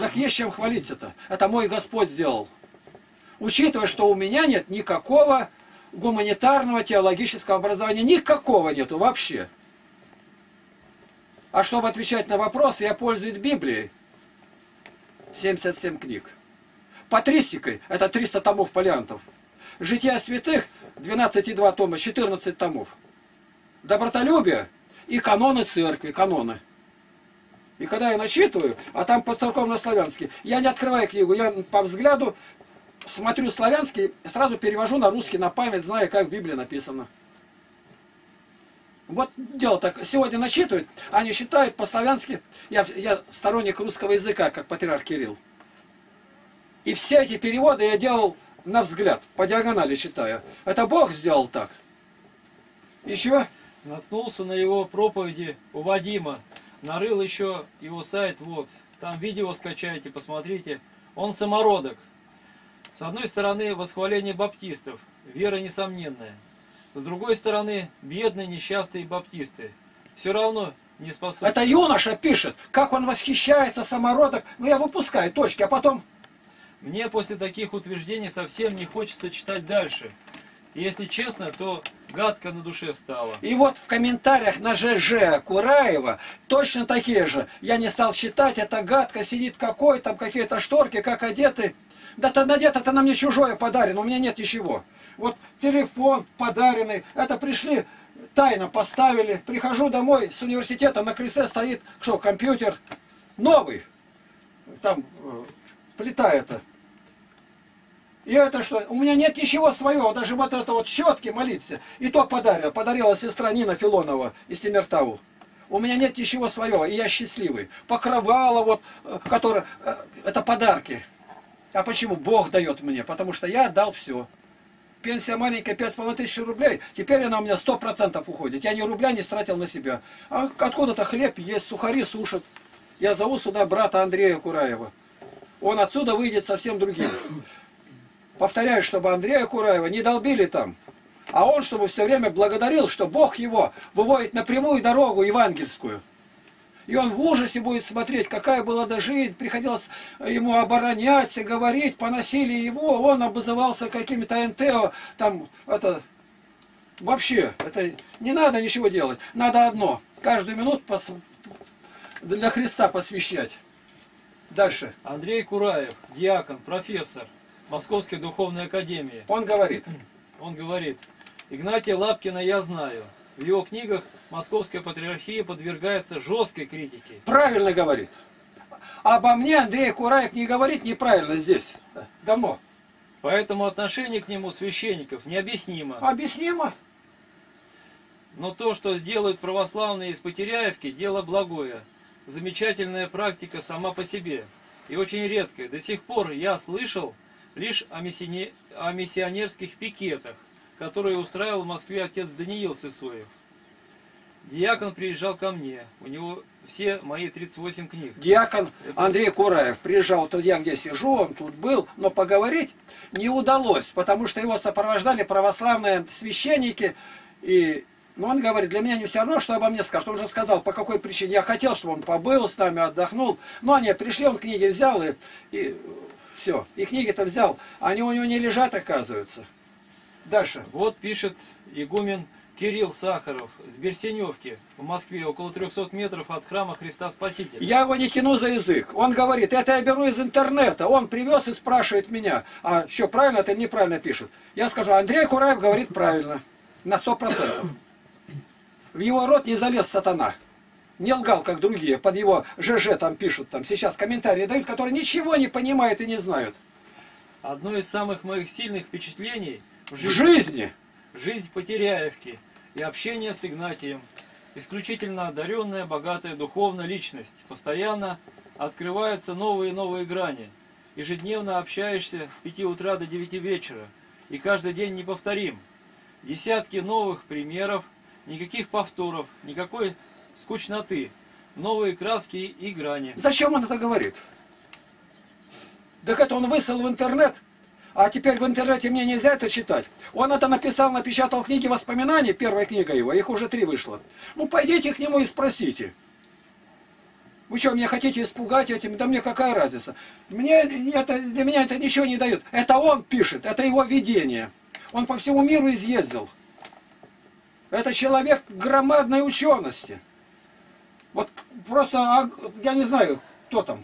Так есть чем хвалиться-то. Это мой Господь сделал. Учитывая, что у меня нет никакого гуманитарного, теологического образования. Никакого нету вообще. А чтобы отвечать на вопросы, я пользуюсь Библией. семьдесят семь книг. Патристикой — это триста томов палеантов. Жития святых — двенадцать и два тома, четырнадцать томов. Добротолюбие и каноны церкви, каноны. И когда я начитываю, а там по-церковно-славянски, я не открываю книгу, я по взгляду смотрю славянский, сразу перевожу на русский, на память, зная, как в Библии написано. Вот дело так. Сегодня начитывают, они считают по-славянски. Я, я сторонник русского языка, как патриарх Кирилл. И все эти переводы я делал на взгляд, по диагонали считаю. Это Бог сделал так. Еще? Наткнулся на его проповеди у Вадима. Нарыл еще его сайт, вот, там видео скачайте, посмотрите. Он самородок. С одной стороны, восхваление баптистов, вера несомненная. С другой стороны, бедные, несчастные баптисты. Все равно не способны. Это юноша пишет, как он восхищается, самородок. Ну я выпускаю точки, а потом... Мне после таких утверждений совсем не хочется читать дальше. Если честно, то гадко на душе стало. И вот в комментариях на ЖЖ Кураева точно такие же. Я не стал считать, это гадко, сидит какой, там какие-то шторки, как одеты. Да-то надето-то на мне чужое подарено, у меня нет ничего. Вот телефон подаренный, это пришли, тайно поставили. Прихожу домой с университета, на кресле стоит, что, компьютер новый. Там плита это. И это что? У меня нет ничего своего, даже вот это вот щетки молиться. И то подарила, подарила сестра Нина Филонова из Темиртау. У меня нет ничего своего, и я счастливый. Покрывало вот, которое, это подарки. А почему? Бог дает мне, потому что я отдал все. Пенсия маленькая, пять с половиной тысяч рублей, теперь она у меня сто процентов уходит. Я ни рубля не стратил на себя. А откуда-то хлеб есть, сухари сушат. Я зову сюда брата Андрея Кураева. Он отсюда выйдет совсем другим. Повторяю, чтобы Андрея Кураева не долбили там. А он, чтобы все время благодарил, что Бог его выводит на прямую дорогу евангельскую. И он в ужасе будет смотреть, какая была до жизнь. Приходилось ему обороняться, говорить, поносили его. Он обзывался какими-то НТО. Там это... Вообще, это не надо ничего делать. Надо одно. Каждую минуту пос... для Христа посвящать. Дальше. Андрей Кураев, диакон, профессор Московской духовной академии. Он говорит. Он говорит, Игнатия Лапкина я знаю. В его книгах Московская патриархия подвергается жесткой критике. Правильно говорит. Обо мне Андрей Кураев не говорит неправильно здесь, давно. Поэтому отношение к нему священников необъяснимо. Объяснимо. Но то, что сделают православные из Потеряевки, дело благое. Замечательная практика сама по себе. И очень редкая. До сих пор я слышал лишь о, миссионер... о миссионерских пикетах, которые устраивал в Москве отец Даниил Сысоев. Диакон приезжал ко мне. У него все мои тридцать восемь книг. Диакон Это... Андрей Кураев приезжал. Тут я где сижу, он тут был. Но поговорить не удалось, потому что его сопровождали православные священники. И... Но он говорит, для меня не все равно, что обо мне скажет. Он уже сказал, по какой причине. Я хотел, чтобы он побыл с нами, отдохнул. Но они пришли, он книги взял, и, и все. И книги-то взял. Они у него не лежат, оказывается. Дальше. Вот пишет игумен Кирилл Сахаров с Берсеневки в Москве, около трёхсот метров от храма Христа Спасителя. Я его не тяну за язык. Он говорит, это я беру из интернета. Он привез и спрашивает меня, а что, правильно ты неправильно пишет? Я скажу, Андрей Кураев говорит правильно, на сто процентов. В его рот не залез сатана. Не лгал, как другие. Под его ЖЖ там пишут. Там сейчас комментарии дают, которые ничего не понимают и не знают. Одно из самых моих сильных впечатлений в жизни. жизни. Жизнь Потеряевки и общение с Игнатием. Исключительно одаренная, богатая духовная личность. Постоянно открываются новые и новые грани. Ежедневно общаешься с пяти утра до девяти вечера. И каждый день неповторим. Десятки новых примеров. Никаких повторов, никакой скучноты, новые краски и грани. Зачем он это говорит? Так это он выслал в интернет, а теперь в интернете мне нельзя это читать. Он это написал, напечатал в книге воспоминаний, первая книга его, их уже три вышло. Ну, пойдите к нему и спросите. Вы что, меня хотите испугать этим? Да мне какая разница? Мне это, для меня это ничего не дает. Это он пишет, это его видение. Он по всему миру изъездил. Это человек громадной учености. Вот просто, я не знаю, кто там.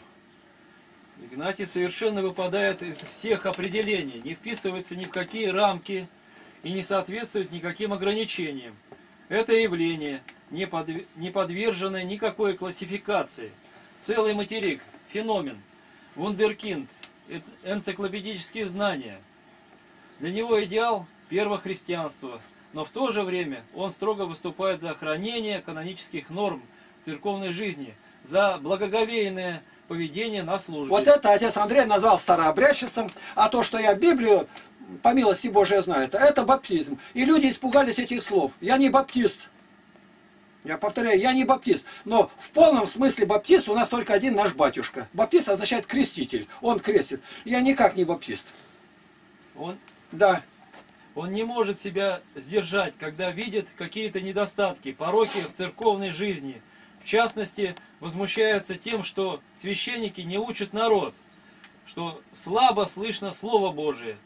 Игнатий совершенно выпадает из всех определений, не вписывается ни в какие рамки и не соответствует никаким ограничениям. Это явление, не, подв... не подверженное никакой классификации. Целый материк, феномен, вундеркинд, энциклопедические знания. Для него идеал – первохристианство. Но в то же время он строго выступает за хранение канонических норм церковной жизни, за благоговейное поведение на службе. Вот это отец Андрей назвал старообрядчеством, а то, что я Библию, по милости Божией, знаю, это баптизм. И люди испугались этих слов. Я не баптист. Я повторяю, я не баптист. Но в полном смысле баптист у нас только один наш батюшка. Баптист означает креститель. Он крестит. Я никак не баптист. Он? Да. Он не может себя сдержать, когда видит какие-то недостатки, пороки в церковной жизни. В частности, возмущается тем, что священники не учат народ, что слабо слышно Слово Божие,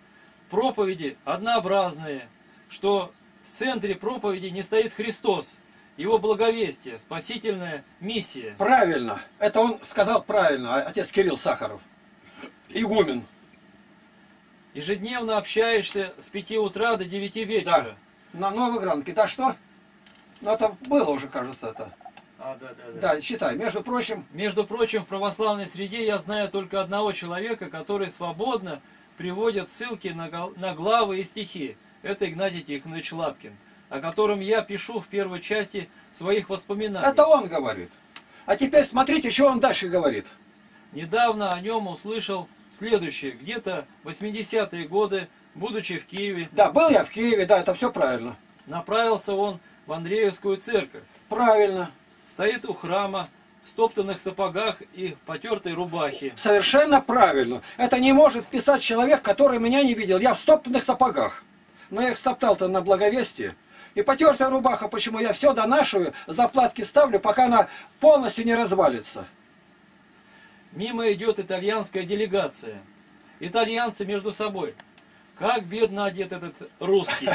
проповеди однообразные, что в центре проповеди не стоит Христос, Его благовестие, спасительная миссия. Правильно, это он сказал правильно, отец Кирилл Сахаров, игумен. Ежедневно общаешься с пяти утра до девяти вечера. Да. На новой гранке. Да что? Ну это было уже, кажется, это. А, да, да, да. Да, считай. Между прочим... Между прочим, в православной среде я знаю только одного человека, который свободно приводит ссылки на, на главы и стихи. Это Игнатий Тихонович Лапкин, о котором я пишу в первой части своих воспоминаний. Это он говорит. А теперь смотрите, что он дальше говорит. Недавно о нем услышал... Следующее, где-то восьмидесятые годы, будучи в Киеве... Да, был я в Киеве, да, это все правильно. Направился он в Андреевскую церковь. Правильно. Стоит у храма, в стоптанных сапогах и в потертой рубахе. Совершенно правильно. Это не может писать человек, который меня не видел. Я в стоптанных сапогах. Но я их стоптал-то на благовестие. И потертая рубаха, почему я все донашиваю, заплатки ставлю, пока она полностью не развалится. Мимо идет итальянская делегация. Итальянцы между собой. Как бедно одет этот русский.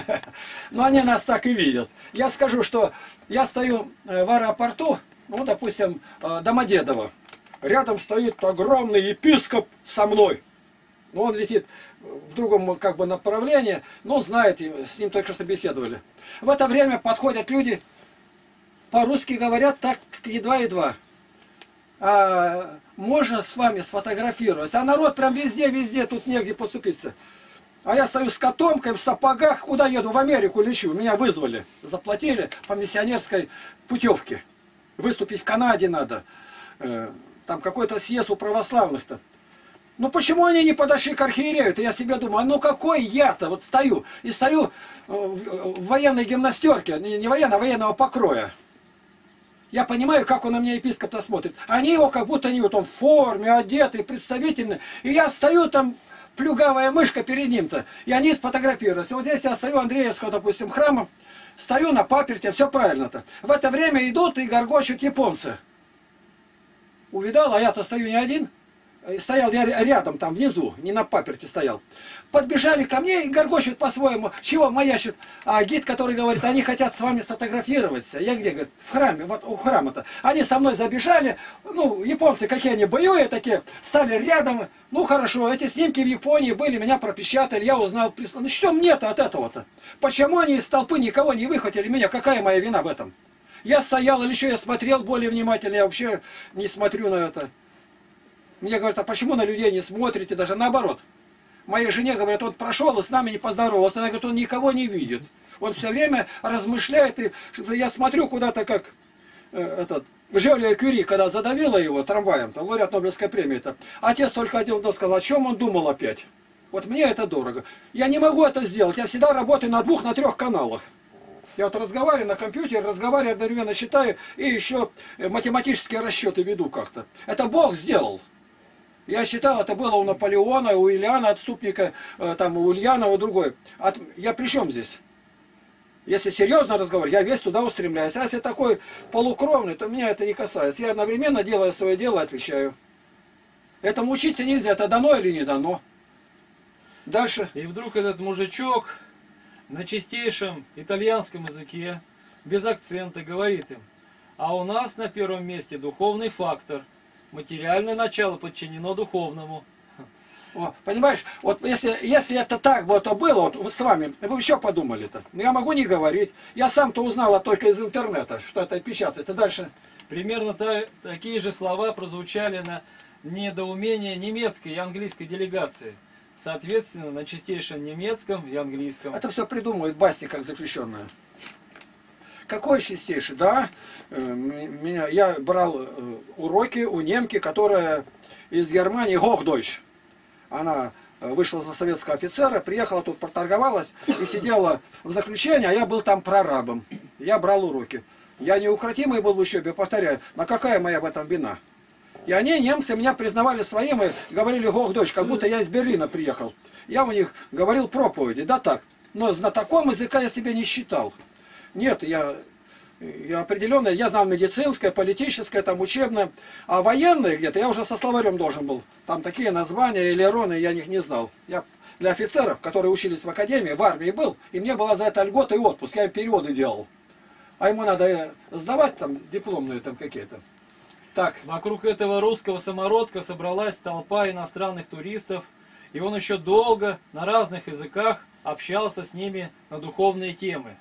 Ну, они нас так и видят. Я скажу, что я стою в аэропорту, ну, допустим, Домодедово. Рядом стоит огромный епископ со мной. Но он летит в другом как бы направлении, но знает, с ним только что беседовали. В это время подходят люди, по-русски говорят так едва-едва. А можно с вами сфотографировать? А народ прям везде-везде, тут негде поступиться. А я стою с котомкой, в сапогах, куда еду? В Америку лечу. Меня вызвали, заплатили по миссионерской путевке. Выступить в Канаде надо. Там какой-то съезд у православных-то. Ну почему они не подошли к архиерею? -то? Я себе думаю, а ну какой я-то вот стою. И стою в военной гимнастерке, не военно, а военного покроя. Я понимаю, как он на меня, епископ-то, смотрит. Они его как будто не вот он в форме, одетый, представительный. И я стою там, плюгавая мышка перед ним-то. И они сфотографировались. И вот здесь я стою Андреевского, допустим, храма. Стою на паперте, все правильно-то. В это время идут и горгочут японцы. Увидал, а я-то стою не один. Стоял я рядом, там внизу, не на паперте стоял. Подбежали ко мне и горгочут по-своему. Чего маячит? А гид, который говорит, они хотят с вами сфотографироваться. Я где? Говорит, в храме, вот у храма-то. Они со мной забежали. Ну, японцы какие они боевые такие. Стали рядом. Ну, хорошо, эти снимки в Японии были, меня пропечатали, я узнал. Ну, что мне-то от этого-то? Почему они из толпы никого не выхватили меня? Какая моя вина в этом? Я стоял или что, я смотрел более внимательно, я вообще не смотрю на это. Мне говорят, а почему на людей не смотрите, даже наоборот. Моей жене говорят, он прошел и с нами не поздоровался. Она говорит, он никого не видит. Он все время размышляет. И я смотрю куда-то, как э, этот, Жюлья Кюри, когда задавила его трамваем-то, лауреат Нобелевской премии-то. Отец только один раз сказал, о чем он думал опять. Вот мне это дорого. Я не могу это сделать. Я всегда работаю на двух, на трех каналах. Я вот разговариваю на компьютере, разговариваю, одновременно считаю, и еще математические расчеты веду как-то. Это Бог сделал. Я считал, это было у Наполеона, у Ильяна, отступника, там, у Ульянова, другой. От... Я при чем здесь? Если серьезно разговор, я весь туда устремляюсь. А если такой полукровный, то меня это не касается. Я одновременно делаю свое дело, отвечаю. Этому учиться нельзя, это дано или не дано. Дальше. И вдруг этот мужичок на чистейшем итальянском языке, без акцента, говорит им, а у нас на первом месте духовный фактор. Материальное начало подчинено духовному. О, понимаешь, вот если, если это так бы это было, вот вы с вами, вы еще подумали-то. Но я могу не говорить. Я сам-то узнал только из интернета, что это печатается. Дальше. Примерно та, такие же слова прозвучали на недоумение немецкой и английской делегации. Соответственно, на чистейшем немецком и английском. Это все придумывает Басни как заключенная. Какой чистейший? Да, меня, я брал уроки у немки, которая из Германии, Гохдойч. Она вышла за советского офицера, приехала тут, проторговалась и сидела в заключении, а я был там прорабом. Я брал уроки. Я неукротимый был в учебе, повторяю, но какая моя в этом вина? И они, немцы, меня признавали своим и говорили Гохдойч, как будто я из Берлина приехал. Я у них говорил проповеди, да так, но знатоком языка я себя не считал. Нет, я, я определенно, я знал медицинское, политическое, там учебное, а военное где-то я уже со словарем должен был. Там такие названия, элероны, я них не знал. Я для офицеров, которые учились в академии, в армии был, и мне была за это льгота и отпуск, я им переводы делал. А ему надо сдавать там дипломные там какие-то. Так. Вокруг этого русского самородка собралась толпа иностранных туристов, и он еще долго на разных языках общался с ними на духовные темы.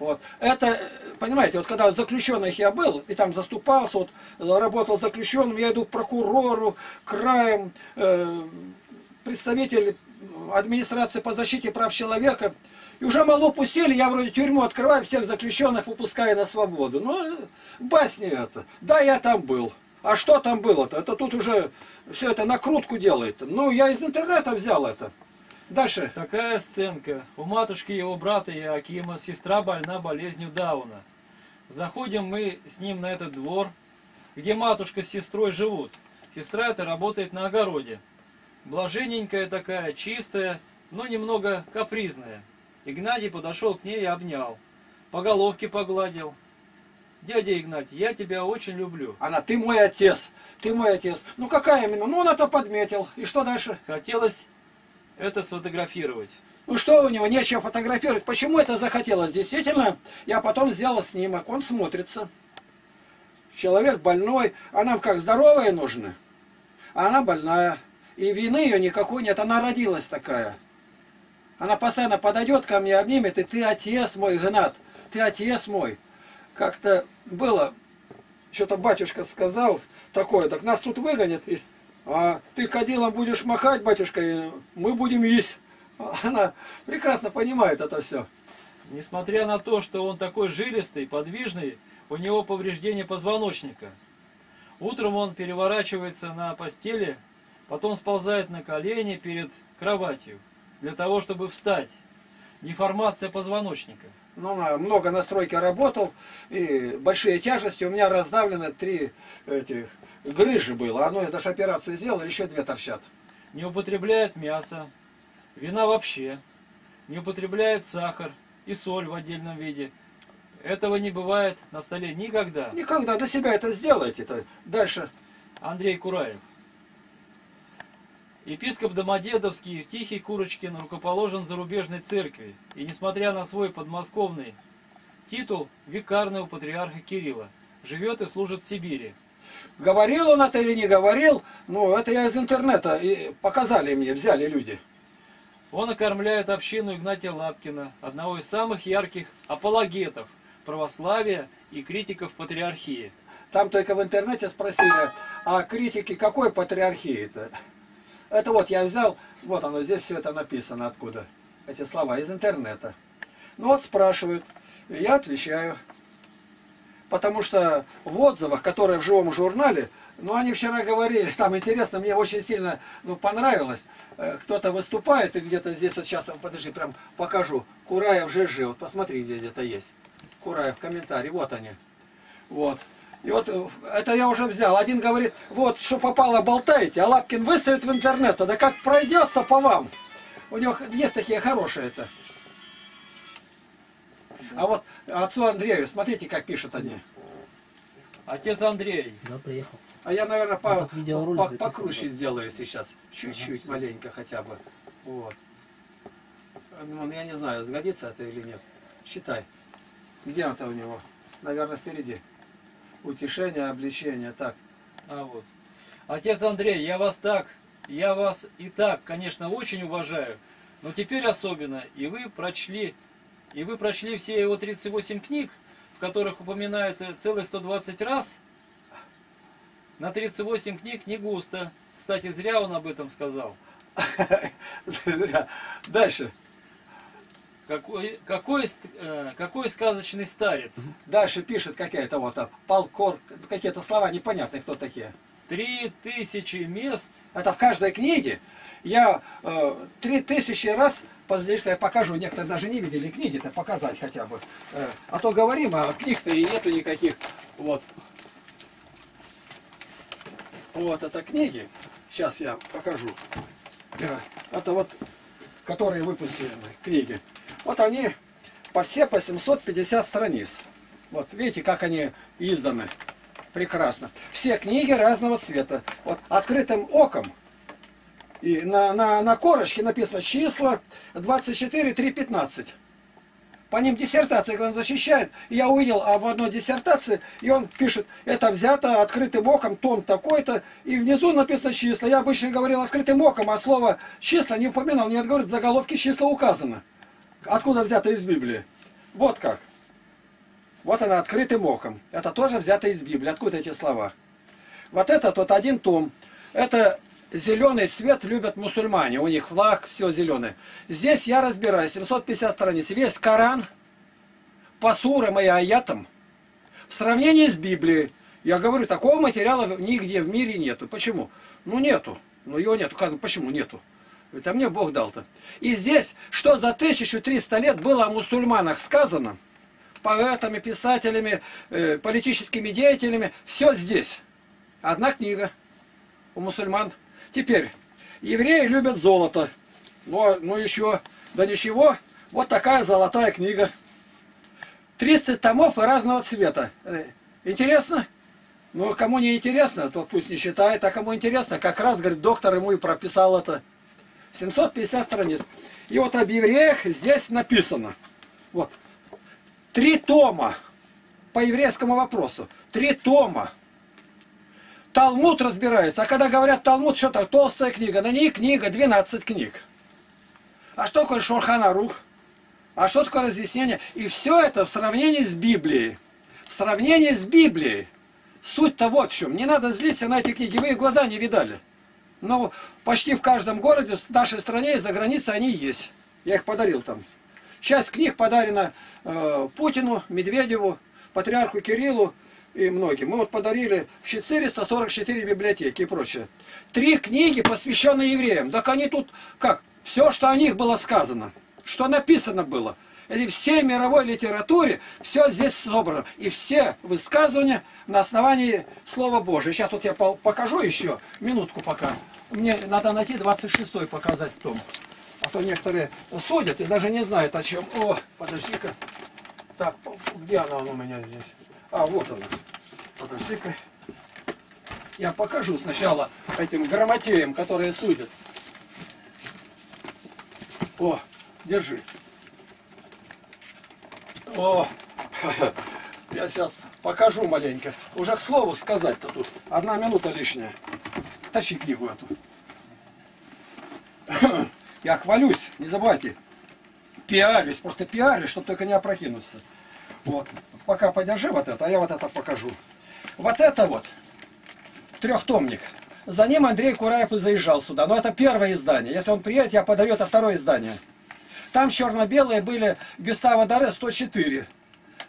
Вот. Это, понимаете, вот когда в заключенных я был, и там заступался, вот, работал заключенным, я иду к прокурору, краем, э, представитель администрации по защите прав человека, и уже мало пустили, я вроде тюрьму открываю, всех заключенных выпускаю на свободу. Ну, басня это. Да, я там был. А что там было-то? Это тут уже все это накрутку делает. Ну, я из интернета взял это. Дальше. Такая сценка. У матушки его брата Иоакима сестра больна болезнью Дауна. Заходим мы с ним на этот двор, где матушка с сестрой живут. Сестра эта работает на огороде. Блаженненькая такая, чистая, но немного капризная. Игнатий подошел к ней и обнял. По головке погладил. Дядя Игнатий, я тебя очень люблю. Она, ты мой отец, ты мой отец. Ну какая именно? Ну он это подметил. И что дальше? Хотелось... это сфотографировать. Ну что у него, нечего фотографировать. Почему это захотелось? Действительно, я потом сделал снимок. Он смотрится. Человек больной. А нам как, здоровые нужны? А она больная. и вины ее никакой нет, она родилась такая. Она постоянно подойдет ко мне, обнимет, и ты отец мой, Игнат, ты отец мой. Как-то было, что-то батюшка сказал такое, так нас тут выгонят, и, а ты кадилом будешь махать, батюшка, и мы будем есть. Она прекрасно понимает это все. Несмотря на то, что он такой жилистый, подвижный, у него повреждение позвоночника. Утром он переворачивается на постели, потом сползает на колени перед кроватью, для того, чтобы встать. Деформация позвоночника. Ну, много на стройке работал, и большие тяжести. У меня раздавлено три этих грыжи было. Одну я даже операцию сделал, еще две торчат. Не употребляет мясо, вина вообще. Не употребляет сахар и соль в отдельном виде. Этого не бывает на столе никогда. Никогда. До себя это сделаете-то. Дальше. Андрей Кураев. Епископ Домодедовский Евтихий Курочкин рукоположен зарубежной церкви и, несмотря на свой подмосковный титул, викарный у патриарха Кирилла, живет и служит в Сибири. Говорил он это или не говорил, но это я из интернета, и показали мне, взяли люди. Он окормляет общину Игнатия Лапкина, одного из самых ярких апологетов православия и критиков патриархии. Там только в интернете спросили, а критики какой патриархии-то? Это вот я взял, вот оно, здесь все это написано, откуда эти слова, из интернета. Ну вот спрашивают, и я отвечаю. Потому что в отзывах, которые в живом журнале, ну они вчера говорили, там интересно, мне очень сильно ну, понравилось. Кто-то выступает, и где-то здесь, вот сейчас, подожди, прям покажу. Кураев ЖЖ, вот посмотри, здесь где-то есть. Кураев, комментарий, вот они. Вот. И вот это я уже взял. Один говорит, вот, что попало, болтаете, а Лапкин выставит в интернет, да как пройдется по вам. У него есть такие хорошие-то. Да. А вот отцу Андрею, смотрите, как пишут они. Отец Андрей. Да, приехал. А я, наверное, по, по, покруче сделаю сейчас. Чуть-чуть, ага, маленько хотя бы. Вот. Ну, я не знаю, сгодится это или нет. Считай. Где это у него? Наверное, впереди. Утешение, обличение, так. А вот. Отец Андрей, я вас так, я вас и так, конечно, очень уважаю, но теперь особенно, и вы прочли, и вы прочли все его тридцать восемь книг, в которых упоминается целых сто двадцать раз, на тридцать восемь книг не густо. Кстати, зря он об этом сказал. Зря. Дальше. Какой, какой, какой сказочный старец. Дальше пишет какая-то вот полкор, какие-то слова непонятные, кто такие. Три тысячи мест. Это в каждой книге. Я э, три тысячи раз, подожди-ка, я покажу. Некоторые даже не видели книги-то, показать хотя бы. Э, а то говорим, а книг-то и нету никаких. Вот. Вот это книги. Сейчас я покажу. Это вот, которые выпустили книги. Вот они по все по семьсот пятьдесят страниц. Вот видите, как они изданы. Прекрасно. Все книги разного цвета. Вот открытым оком. И на, на, на корочке написано числа двадцать четыре, три, пятнадцать. По ним диссертации он защищает. Я увидел об одной диссертации, и он пишет, это взято открытым оком, том такой-то, и внизу написано числа. Я обычно говорил открытым оком, а слово числа не упоминал. Нет, говорит, в заголовке числа указано. Откуда взято из Библии? Вот как. Вот она, открытым оком. Это тоже взято из Библии. Откуда эти слова? Вот этот вот один том. Это зеленый цвет любят мусульмане. У них флаг, все зеленое. Здесь я разбираю семьсот пятьдесят страниц. Весь Коран по сурам и аятам в сравнении с Библией. Я говорю, такого материала нигде в мире нету. Почему? Ну нету. Ну его нету. Почему нету? Это мне Бог дал-то. И здесь, что за тысячу триста лет было о мусульманах сказано, поэтами, писателями, э, политическими деятелями, все здесь. Одна книга у мусульман. Теперь, евреи любят золото. Но, ну еще, да ничего, вот такая золотая книга. тридцать томов и разного цвета. Интересно? Ну, кому не интересно, тот пусть не считает, а кому интересно, как раз, говорит, доктор ему и прописал это. семьсот пятьдесят страниц. И вот об евреях здесь написано. Вот. Три тома по еврейскому вопросу. Три тома. Талмуд разбирается. А когда говорят Талмуд, что-то толстая книга. На ней книга, двенадцать книг. А что такое Шулхан Арух? А что такое разъяснение? И все это в сравнении с Библией. В сравнении с Библией. Суть-то вот в чем. Не надо злиться на эти книги. Вы их глаза не видали. Но почти в каждом городе, в нашей стране и за границей они есть. Я их подарил там. Часть книг подарена э, Путину, Медведеву, патриарху Кириллу и многим. Мы вот подарили в четыреста сорок четыре библиотеки и прочее. Три книги, посвященные евреям. Так они тут как? Все, что о них было сказано, что написано было. И всей мировой литературе все здесь собрано. И все высказывания на основании Слова Божия. Сейчас тут я покажу еще, минутку пока. Мне надо найти двадцать шестой показать том. А то некоторые судят и даже не знают о чем. О, подожди-ка. Так, где она у меня здесь? А, вот она. Подожди-ка. Я покажу сначала этим грамотеям, которые судят. О, держи. О, я сейчас покажу маленько. Уже к слову сказать-то тут. Одна минута лишняя. Тащи книгу эту. Я хвалюсь, не забывайте. Пиарюсь, просто пиарюсь, чтобы только не опрокинуться. Вот. Пока подержи вот это, а я вот это покажу. Вот это вот. Трехтомник. За ним Андрей Кураев и заезжал сюда. Но это первое издание. Если он приедет, я подарю это второе издание. Там черно-белые были Гюстава Доре сто четыре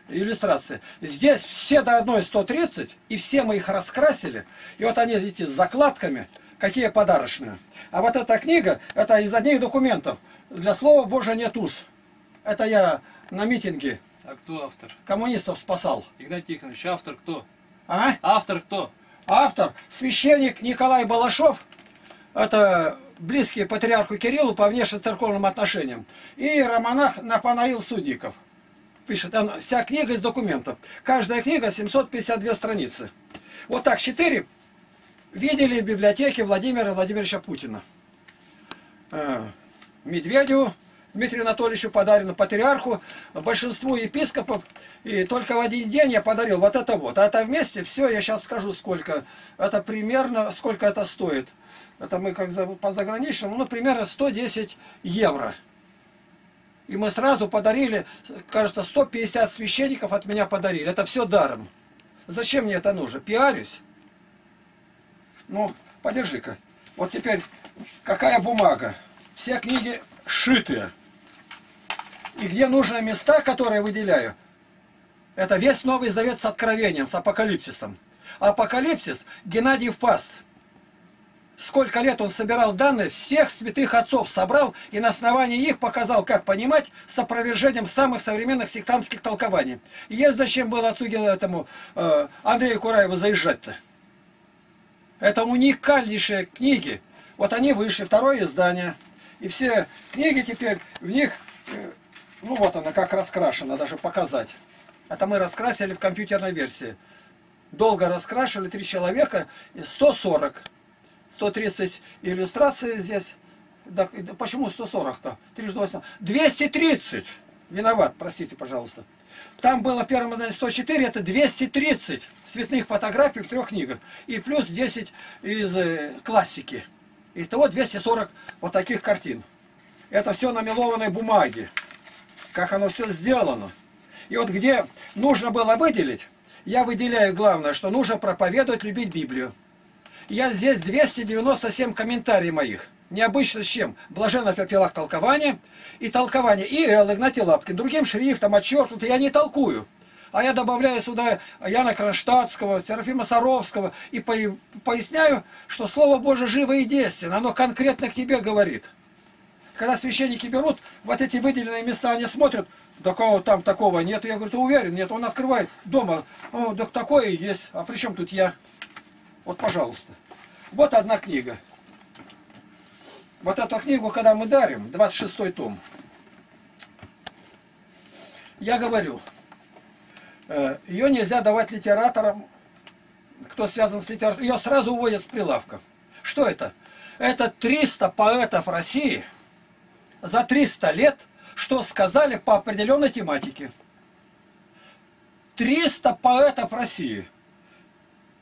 иллюстрации. Здесь все до одной сто тридцать, и все мы их раскрасили. И вот они, видите, с закладками, какие подарочные. А вот эта книга, это из одних документов. Для Слова Божия нет уз. Это я на митинге. А кто автор? Коммунистов спасал. Игнатий Тихонович, автор кто? А? Автор кто? Автор, священник Николай Балашов. Это близкие патриарху Кириллу по внешнецерковным отношениям. И романах Нафанаил Судников. Пишет, там вся книга из документов. Каждая книга семьсот пятьдесят две страницы. Вот так четыре видели в библиотеке Владимира Владимировича Путина. Медведеву Дмитрию Анатольевичу подарено, патриарху, большинству епископов. И только в один день я подарил вот это вот. А это вместе все, я сейчас скажу сколько. Это примерно, сколько это стоит. Это мы как по заграничному, ну, примерно сто десять евро. И мы сразу подарили, кажется, сто пятьдесят священников от меня подарили. Это все даром. Зачем мне это нужно? Пиарюсь. Ну, подержи-ка. Вот теперь, какая бумага. Все книги сшитые. И где нужны места, которые выделяю, это весь Новый Завет с Откровением, с Апокалипсисом. Апокалипсис Геннадий Фаст. Сколько лет он собирал данные, всех святых отцов собрал и на основании их показал, как понимать, с опровержением самых современных сектантских толкований. И есть зачем было отцу этому э, Андрею Кураеву заезжать-то. Это уникальнейшие книги. Вот они вышли, второе издание. И все книги теперь в них, ну вот она как раскрашена, даже показать. Это мы раскрасили в компьютерной версии. Долго раскрашивали, три человека, сто сорок. сто тридцать иллюстраций здесь. Да, почему сто сорок-то? тридцать восемь. двести тридцать! Виноват, простите, пожалуйста. Там было в первом издании сто четыре, это двести тридцать цветных фотографий в трех книгах. И плюс десять из классики. Итого двести сорок вот таких картин. Это все на мелованной бумаге. Как оно все сделано. И вот где нужно было выделить, я выделяю главное, что нужно проповедовать, любить Библию. Я здесь двести девяносто семь комментариев моих. Необычно с чем? Блаженов о пилах толкования и толкование. И Л. Игнатий Лапкин. Другим шрифтом отчеркнуто. Я не толкую. А я добавляю сюда Яна Кронштадтского, Серафима Саровского. И поясняю, что Слово Божие живо и действенно. Оно конкретно к тебе говорит. Когда священники берут, вот эти выделенные места, они смотрят. Да кого там такого нет? Я говорю, ты уверен? Нет, он открывает дома. О, да такое и есть. А при чем тут я? Вот, пожалуйста. Вот одна книга. Вот эту книгу, когда мы дарим, двадцать шестой том, я говорю, ее нельзя давать литераторам, кто связан с литературой. Ее сразу уводят с прилавка. Что это? Это триста поэтов России за триста лет, что сказали по определенной тематике. триста поэтов России.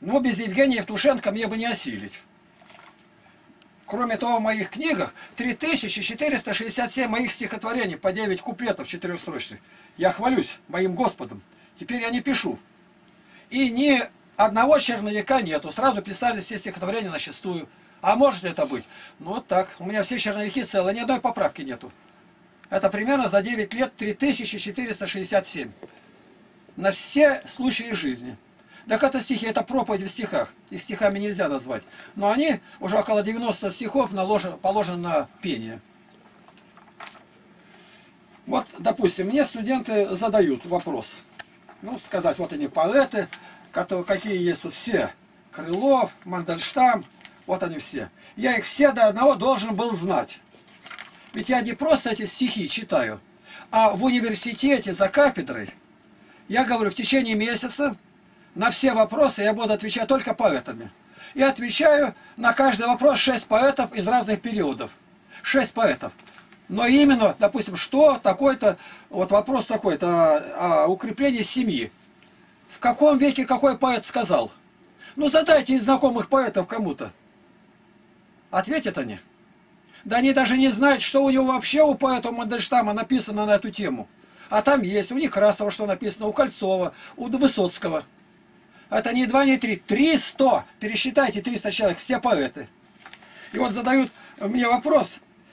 Но без Евгения Евтушенко мне бы не осилить. Кроме того, в моих книгах три тысячи четыреста шестьдесят семь моих стихотворений по девять куплетов четырехстрочных. Я хвалюсь моим Господом. Теперь я не пишу. И ни одного черновика нету. Сразу писали все стихотворения на чистую. А может это быть? Ну вот так. У меня все черновики целые, ни одной поправки нету. Это примерно за девять лет три тысячи четыреста шестьдесят семь. На все случаи жизни. Так это стихи, это проповедь в стихах. Их стихами нельзя назвать. Но они, уже около девяноста стихов, наложено, положено на пение. Вот, допустим, мне студенты задают вопрос. Ну, сказать, вот они поэты, какие есть тут все. Крылов, Мандельштам, вот они все. Я их все до одного должен был знать. Ведь я не просто эти стихи читаю, а в университете за кафедрой, я говорю, в течение месяца на все вопросы я буду отвечать только поэтами. И отвечаю на каждый вопрос шесть поэтов из разных периодов. шесть поэтов. Но именно, допустим, что такой-то, вот вопрос такой-то о, о укреплении семьи. В каком веке какой поэт сказал? Ну задайте из знакомых поэтов кому-то. Ответят они. Да они даже не знают, что у него вообще у поэта Мандельштама написано на эту тему. А там есть у Некрасова, что написано, у Кольцова, у Высоцкого. Это не два, не три. триста. Пересчитайте триста человек. Все поэты. И вот задают мне вопрос.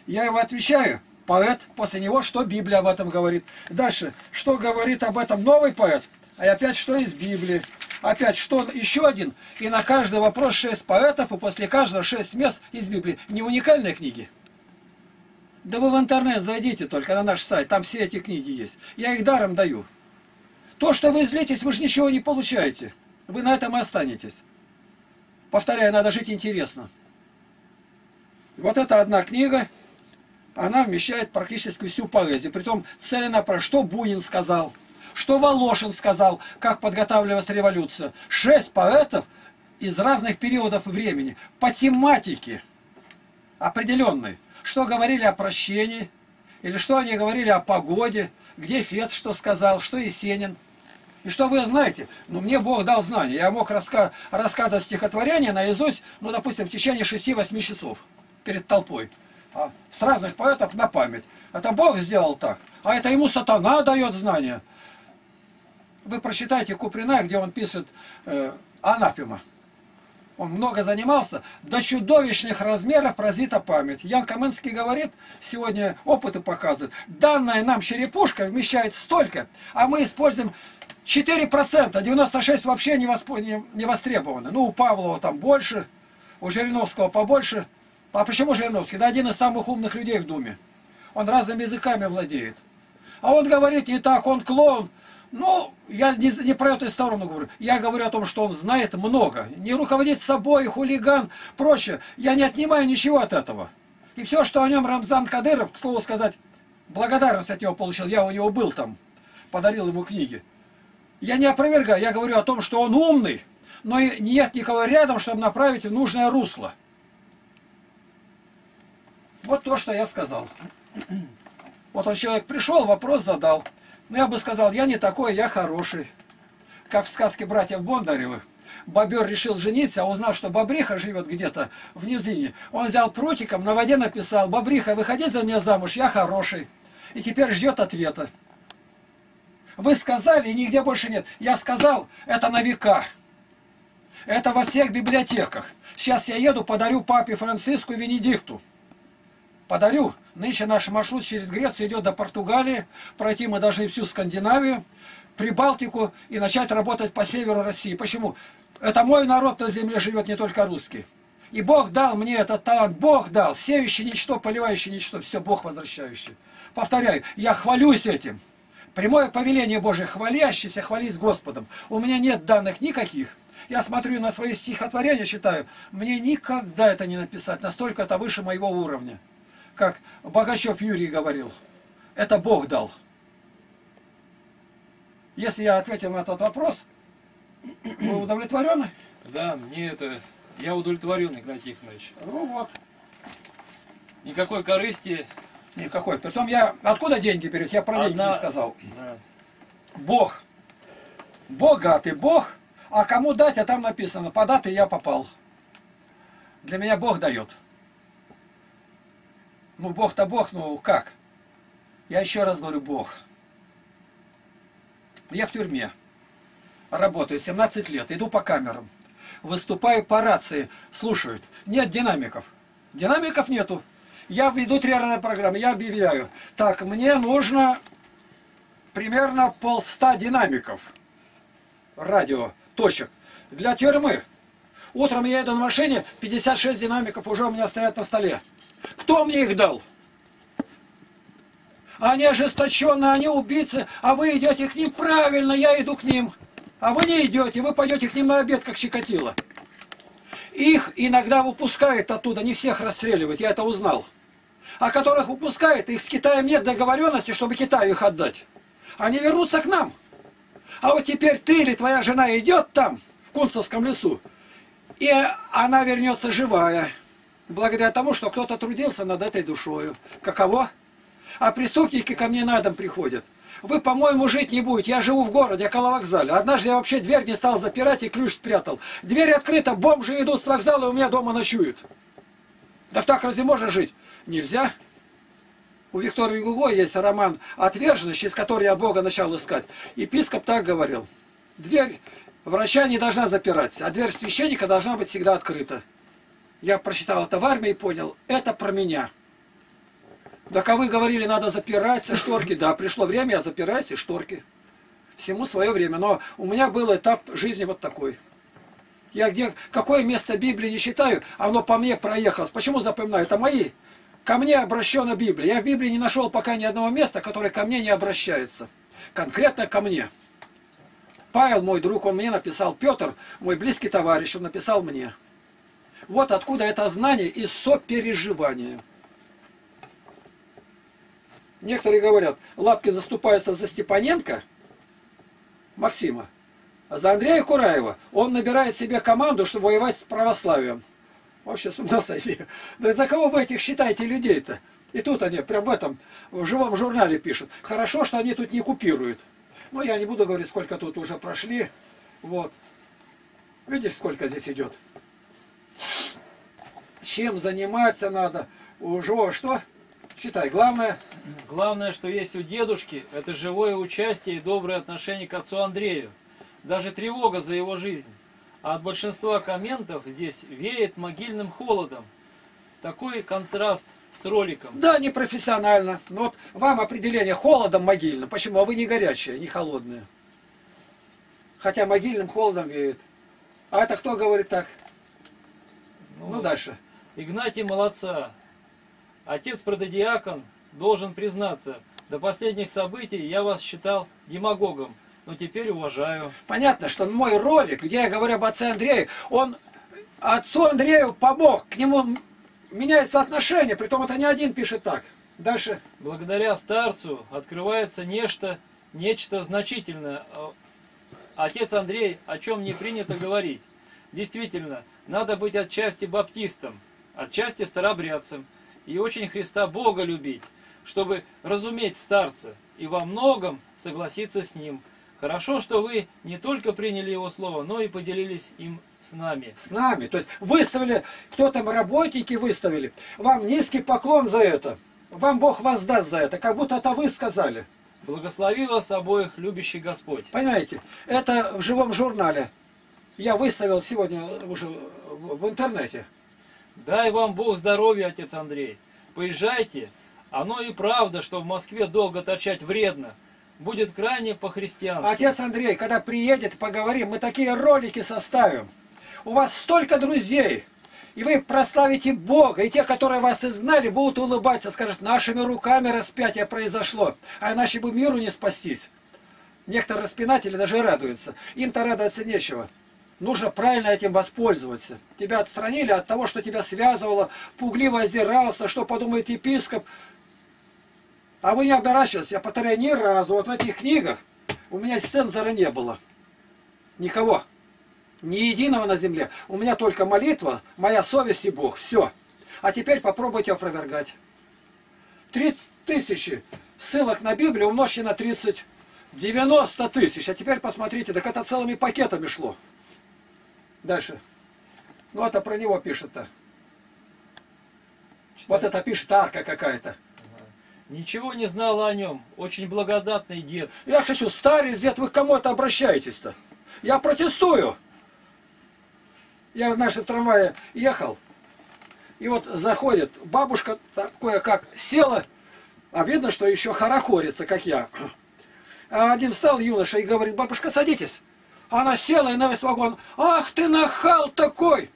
Я его отвечаю. Поэт. После него, что Библия об этом говорит. Дальше. Что говорит об этом новый поэт? А опять, что из Библии. Опять, что еще один. И на каждый вопрос шесть поэтов. И после каждого шесть мест из Библии. Не уникальные книги? Да вы в интернет зайдите только на наш сайт. Там все эти книги есть. Я их даром даю. То, что вы злитесь, вы же ничего не получаете. Вы на этом и останетесь. Повторяю, надо жить интересно. Вот эта одна книга, она вмещает практически всю поэзию. Притом целена про что Бунин сказал, что Волошин сказал, как подготавливалась революция. Шесть поэтов из разных периодов времени. По тематике определенной. Что говорили о прощении, или что они говорили о погоде, где Фет что сказал, что Есенин. И что вы знаете? Ну, мне Бог дал знания. Я мог раска... рассказывать стихотворение наизусть, ну, допустим, в течение шести-восьми часов перед толпой. А с разных поэтов на память. Это Бог сделал так. А это ему сатана дает знания. Вы прочитайте Куприна, где он пишет э, анафема. Он много занимался. До чудовищных размеров развита память. Ян Каменский говорит, сегодня опыты показывают, данная нам черепушка вмещает столько, а мы используем... четыре процента, девяносто шесть процентов вообще не, восп... не... не востребованы. Ну, у Павлова там больше, у Жириновского побольше. А почему Жириновский? Да один из самых умных людей в Думе. Он разными языками владеет. А он говорит не так, он клоун. Ну, я не, не про эту сторону говорю. Я говорю о том, что он знает много. Не руководит собой, хулиган, прочее. Я не отнимаю ничего от этого. И все, что о нем Рамзан Кадыров, к слову сказать, благодарность от него получил. Я у него был там, подарил ему книги. Я не опровергаю, я говорю о том, что он умный, но нет никого рядом, чтобы направить в нужное русло. Вот то, что я сказал. Вот он, человек, пришел, вопрос задал. Но я бы сказал, я не такой, я хороший. Как в сказке братьев Бондаревых. Бобер решил жениться, а узнал, что бобриха живет где-то в низине. Он взял прутиком, на воде написал, бобриха, выходи за меня замуж, я хороший. И теперь ждет ответа. Вы сказали, и нигде больше нет. Я сказал, это на века. Это во всех библиотеках. Сейчас я еду, подарю папе Франциску и Венедикту. Подарю. Нынче наш маршрут через Грецию идет до Португалии. Пройти мы должны всю Скандинавию, Прибалтику и начать работать по северу России. Почему? Это мой народ на земле живет, не только русский. И Бог дал мне этот талант. Бог дал. Сеющий ничто, поливающий ничто. Все, Бог возвращающий. Повторяю, я хвалюсь этим. Прямое повеление Божие, хвалящийся, хвались Господом. У меня нет данных никаких. Я смотрю на свои стихотворения, считаю, мне никогда это не написать. Настолько это выше моего уровня. Как Богачев Юрий говорил, это Бог дал. Если я ответил на этот вопрос, вы удовлетворены? Да, мне это... Я удовлетворен, Игнатий Тихонович. Ну вот. Никакой корысти... Никакой. Притом я... Откуда деньги берет? Я про деньги Одна... не сказал. Да. Бог. Богатый Бог А кому дать, а там написано, по дате я попал. Для меня Бог дает. Ну, Бог-то Бог, ну как? Я еще раз говорю, Бог. Я в тюрьме. Работаю семнадцать лет, иду по камерам. Выступаю по рации, слушают. Нет динамиков. Динамиков нету. Я веду тренерные программы, я объявляю. Так, мне нужно примерно полста динамиков. Радио, точек. Для тюрьмы. Утром я еду на машине, пятьдесят шесть динамиков уже у меня стоят на столе. Кто мне их дал? Они ожесточенные, они убийцы, а вы идете к ним. Правильно, я иду к ним. А вы не идете, вы пойдете к ним на обед, как Чикатило. Их иногда выпускают оттуда, не всех расстреливают, я это узнал. А которых выпускают, их с Китаем нет договоренности, чтобы Китаю их отдать. Они вернутся к нам. А вот теперь ты или твоя жена идет там, в Кунцевском лесу, и она вернется живая, благодаря тому, что кто-то трудился над этой душою. Каково? А преступники ко мне на дом приходят. Вы, по-моему, жить не будете. Я живу в городе, около вокзала. Однажды я вообще дверь не стал запирать и ключ спрятал. Дверь открыта, бомжи идут с вокзала и у меня дома ночуют. Да так разве можно жить? Нельзя. У Виктора Гюго есть роман «Отверженность», через который я Бога начал искать. Епископ так говорил. Дверь врача не должна запирать, а дверь священника должна быть всегда открыта. Я прочитал это в армии и понял, это про меня. Так а вы говорили, надо запирать все шторки. Да, пришло время, я запираю все шторки. Всему свое время. Но у меня был этап жизни вот такой. Я где, какое место Библии не считаю, оно по мне проехалось. Почему запоминаю? Это мои. Ко мне обращена Библия. Я в Библии не нашел пока ни одного места, которое ко мне не обращается. Конкретно ко мне. Павел, мой друг, он мне написал. Петр, мой близкий товарищ, он написал мне. Вот откуда это знание и сопереживание. Некоторые говорят, Лапкин заступается за Степаненко, Максима, а за Андрея Кураева. Он набирает себе команду, чтобы воевать с православием. Вообще с ума сойти. Да за кого вы этих считаете людей-то? И тут они прям в этом, в живом журнале пишут. Хорошо, что они тут не купируют. Но я не буду говорить, сколько тут уже прошли. Вот. Видишь, сколько здесь идет. Чем заниматься надо? Уже что? Считай, главное... Главное, что есть у дедушки, это живое участие и доброе отношение к отцу Андрею. Даже тревога за его жизнь. А от большинства комментов здесь веет могильным холодом. Такой контраст с роликом. Да, непрофессионально. Но вот вам определение холодом могильным. Почему? А вы не горячие, не холодные. Хотя могильным холодом веет. А это кто говорит так? Ну, ну дальше. Игнатий Молодца. Отец-протодиакон должен признаться, до последних событий я вас считал демагогом, но теперь уважаю. Понятно, что мой ролик, где я говорю об отце Андрее, он отцу Андрею помог, к нему меняется отношение, притом это не один пишет так. Дальше. Благодаря старцу открывается нечто, нечто значительное. Отец Андрей, о чем не принято говорить. Действительно, надо быть отчасти баптистом, отчасти старобрядцем. И очень Христа Бога любить, чтобы разуметь старца и во многом согласиться с ним. Хорошо, что вы не только приняли его слово, но и поделились им с нами. С нами. То есть выставили, кто там работники выставили. Вам низкий поклон за это. Вам Бог воздаст за это. Как будто это вы сказали. Благослови вас обоих, любящий Господь. Понимаете, это в живом журнале. Я выставил сегодня уже в интернете. Дай вам Бог здоровья, отец Андрей. Поезжайте. Оно и правда, что в Москве долго торчать вредно. Будет крайне по-христиански. Отец Андрей, когда приедет, поговорим. Мы такие ролики составим. У вас столько друзей. И вы прославите Бога. И те, которые вас изгнали, будут улыбаться. Скажут, нашими руками распятие произошло. А иначе бы миру не спастись. Некоторые распинатели даже радуются. Им-то радоваться нечего. Нужно правильно этим воспользоваться. Тебя отстранили от того, что тебя связывало, пугливо озирался, что подумает епископ. А вы не оборачивались, я повторяю, ни разу. Вот в этих книгах у меня цензора не было. Никого. Ни единого на земле. У меня только молитва, моя совесть и Бог. Все. А теперь попробуйте опровергать. Три тысячи ссылок на Библию умножьте на тридцать. девяносто тысяч. А теперь посмотрите, так это целыми пакетами шло. Дальше. Ну, это про него пишет-то. Вот это пишет арка какая-то. Ага. Ничего не знала о нем. Очень благодатный дед. Я хочу, старец, дед, вы к кому это обращаетесь-то? Я протестую. Я однажды в трамвае ехал. И вот заходит бабушка, такое как села, а видно, что еще хорохорится, как я. А один встал юноша и говорит: бабушка, садитесь. Она села и на весь вагон: ах ты нахал такой!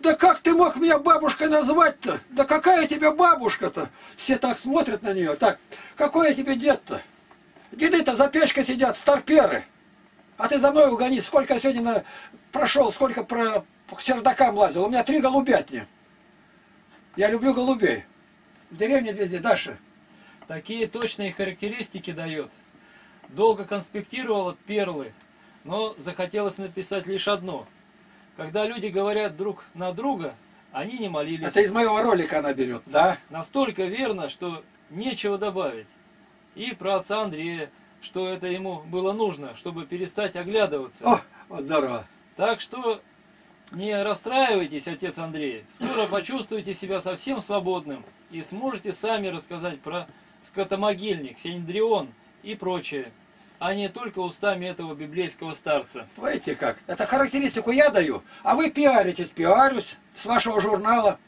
Да как ты мог меня бабушкой назвать-то? Да какая тебе бабушка-то? Все так смотрят на нее. Так, какой я тебе дед-то? Деды-то за печкой сидят, старперы. А ты за мной угонись. Сколько я сегодня на... прошел, сколько про... к чердакам лазил. У меня три голубятни. Я люблю голубей. В деревне две здесь, Даша. Такие точные характеристики дает. Долго конспектировала перлы, но захотелось написать лишь одно. Когда люди говорят друг на друга, они не молились. Это из моего ролика она берет, да? Настолько верно, что нечего добавить. И про отца Андрея, что это ему было нужно, чтобы перестать оглядываться. О, вот здорово. Так что не расстраивайтесь, отец Андрей. Скоро почувствуете себя совсем свободным и сможете сами рассказать про скотомогильник, синедрион и прочее, а не только устами этого библейского старца. Видите как? Это характеристику я даю, а вы пиаритесь, пиарюсь с вашего журнала.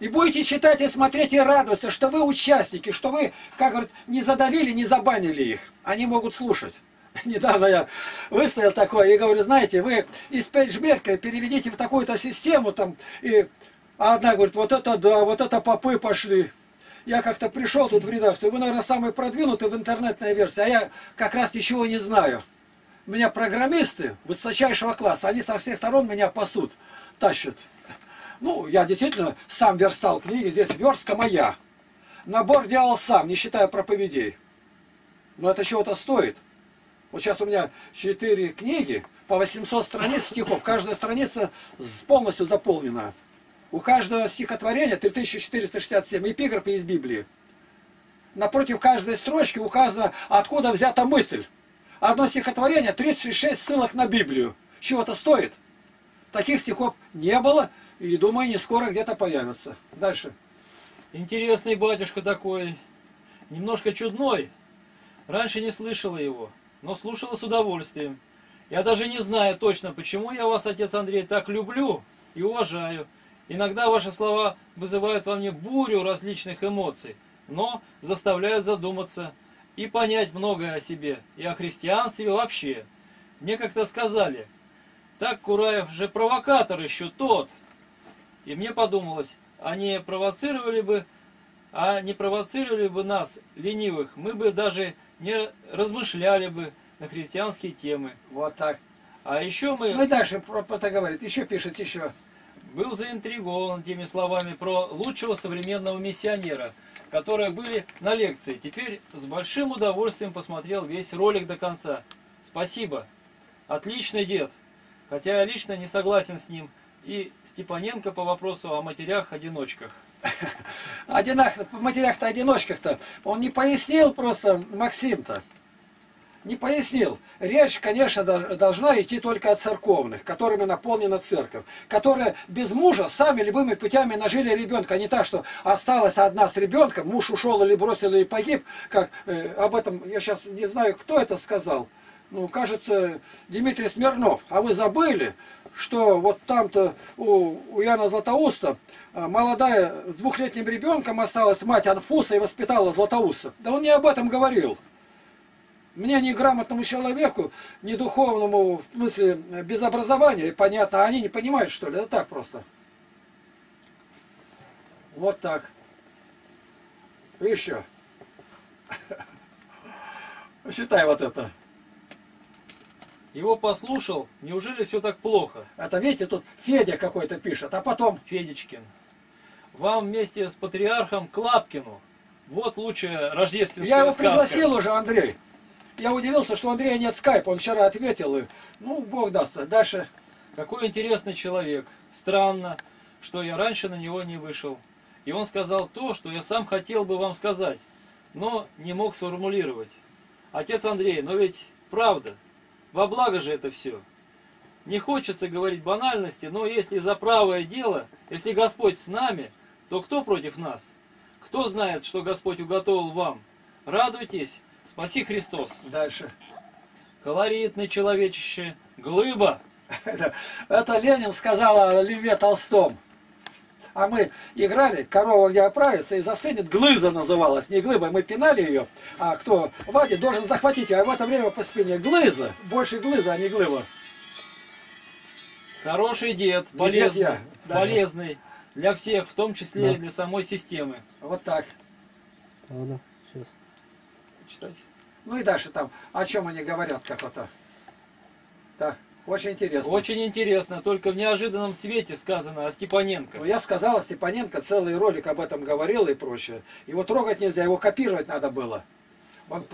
И будете читать и смотреть и радоваться, что вы участники, что вы, как говорят, не задавили, не забанили их. Они могут слушать. Недавно я выставил такое и говорю: знаете, вы из пейджберка переведите в такую-то систему там. И... А одна говорит: вот это да, вот это попы пошли. Я как-то пришел тут в редакцию, вы, наверное, самые продвинутые в интернетной версии, а я как раз ничего не знаю. У меня программисты высочайшего класса, они со всех сторон меня пасут, тащат. Ну, я действительно сам верстал книги, здесь верстка моя. Набор делал сам, не считая проповедей. Но это чего-то стоит. Вот сейчас у меня четыре книги, по восемьсот страниц стихов, каждая страница полностью заполнена. У каждого стихотворения три тысячи четыреста шестьдесят семь эпиграфы из Библии. Напротив каждой строчки указано, откуда взята мысль. Одно стихотворение, тридцать шесть ссылок на Библию. Чего-то стоит. Таких стихов не было, и, думаю, не скоро где-то появятся. Дальше. Интересный батюшка такой. Немножко чудной. Раньше не слышала его, но слушала с удовольствием. Я даже не знаю точно, почему я вас, отец Андрей, так люблю и уважаю. Иногда ваши слова вызывают во мне бурю различных эмоций, но заставляют задуматься и понять многое о себе и о христианстве вообще. Мне как-то сказали: так Кураев же провокатор еще тот. И мне подумалось, а не провоцировали бы, а не провоцировали бы нас, ленивых, мы бы даже не размышляли бы на христианские темы. Вот так. А еще мы... Ну и дальше это говорит, еще пишет, еще... Был заинтригован теми словами про лучшего современного миссионера, которые были на лекции. Теперь с большим удовольствием посмотрел весь ролик до конца. Спасибо. Отличный дед. Хотя я лично не согласен с ним. И Степаненко по вопросу о матерях-одиночках. О матерях-то одиночках-то. Он не пояснил просто, Максим-то. Не пояснил. Речь, конечно, должна идти только о церковных, которыми наполнена церковь, которые без мужа сами любыми путями нажили ребенка, а не так, что осталась одна с ребенком, муж ушел или бросил и погиб. Как э, об этом я сейчас не знаю, кто это сказал. Ну, кажется, Дмитрий Смирнов. А вы забыли, что вот там-то у, у Иоанна Златоуста молодая с двухлетним ребенком осталась мать Анфуса и воспитала Златоуста? Да он не об этом говорил. Мне, неграмотному человеку, не духовному, в смысле, без образования, и понятно, они не понимают, что ли, это так просто. Вот так. И еще. Считай вот это. Его послушал, неужели все так плохо? Это, видите, тут Федя какой-то пишет, а потом... Федечкин. Вам вместе с патриархом Клапкину. Вот лучшая рождественская сказка. Я его пригласил уже, Андрей. Я удивился, что у Андрея нет скайпа, он вчера ответил, и, ну, бог даст. Дальше. Какой интересный человек. Странно, что я раньше на него не вышел. И он сказал то, что я сам хотел бы вам сказать, но не мог сформулировать. Отец Андрей, но ведь правда, во благо же это все. Не хочется говорить банальности, но если за правое дело, если Господь с нами, то кто против нас? Кто знает, что Господь уготовил вам? Радуйтесь, спаси Христос. Дальше. Колоритный человечище, глыба. Это Ленин сказал о Льве Толстом. А мы играли, корова не оправится и застынет, глыза называлась, не глыба, мы пинали ее, а кто вадит, должен захватить, а в это время по спине глыза, больше глыза, а не глыба. Хороший дед, полезный, дед полезный для всех, в том числе да. и для самой системы. Вот так. Ладно, сейчас. Читать. Ну и дальше там, о чем они говорят, как вот так. Так. Очень интересно. Очень интересно, только в неожиданном свете сказано о Степаненко. Ну, я сказал о Степаненко, целый ролик об этом говорил и прочее. Его трогать нельзя, его копировать надо было. Он...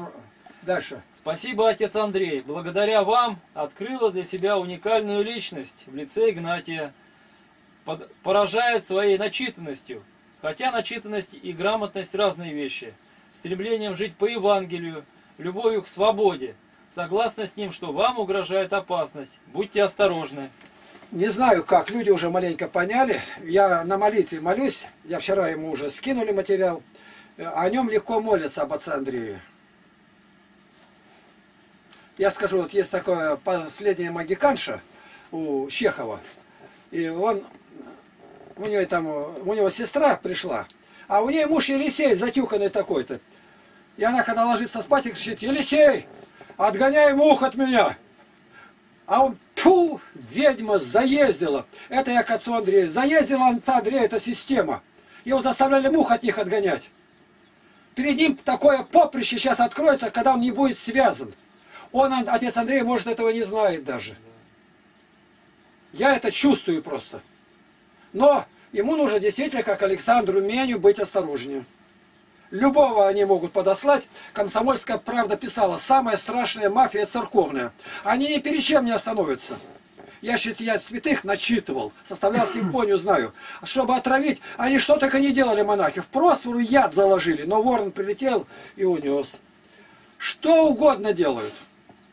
Дальше. Спасибо, отец Андрей. Благодаря вам открыла для себя уникальную личность в лице Игнатия. Под... Поражает своей начитанностью. Хотя начитанность и грамотность разные вещи. Стремлением жить по Евангелию, любовью к свободе. Согласна с ним, что вам угрожает опасность. Будьте осторожны. Не знаю как, люди уже маленько поняли. Я на молитве молюсь. Я вчера ему уже скинули материал. О нем легко молятся, об отце Андрее. Я скажу, вот есть такое последнее магиканша у Чехова. И он, у нее там, у него сестра пришла, а у нее муж Елисей затюканный такой-то. И она, когда ложится спать, и кричит: «Елисей! Отгоняй мух от меня!» А он, тьфу, ведьма заездила. Это я к отцу Андрею. Заездила отца Андрея, это система. Его заставляли мух от них отгонять. Перед ним такое поприще сейчас откроется, когда он не будет связан. Он, отец Андрей, может, этого не знает даже. Я это чувствую просто. Но ему нужно действительно, как Александру Меню, быть осторожнее. Любого они могут подослать. Комсомольская правда писала: самая страшная мафия церковная. Они ни перед чем не остановятся. Я «Жития святых» начитывал, составлял симфонию, знаю. Чтобы отравить, они что только не делали монахи. В просвору яд заложили, но ворон прилетел и унес. Что угодно делают.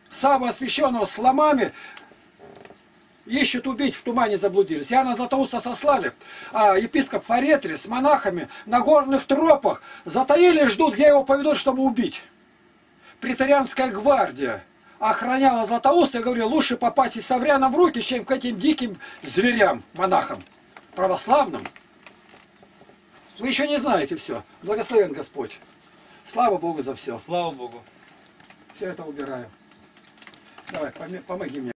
Самого освященного с ломами ищут убить, в тумане заблудились. Иоанна Златоуста сослали, а епископ Фаретрий с монахами на горных тропах затаили, ждут, где его поведут, чтобы убить. Преторианская гвардия охраняла Златоуста, я говорю, лучше попасть и саврянам в руки, чем к этим диким зверям, монахам, православным. Вы еще не знаете все. Благословен Господь. Слава Богу за все. Слава Богу. Все это убираю. Давай, помоги мне.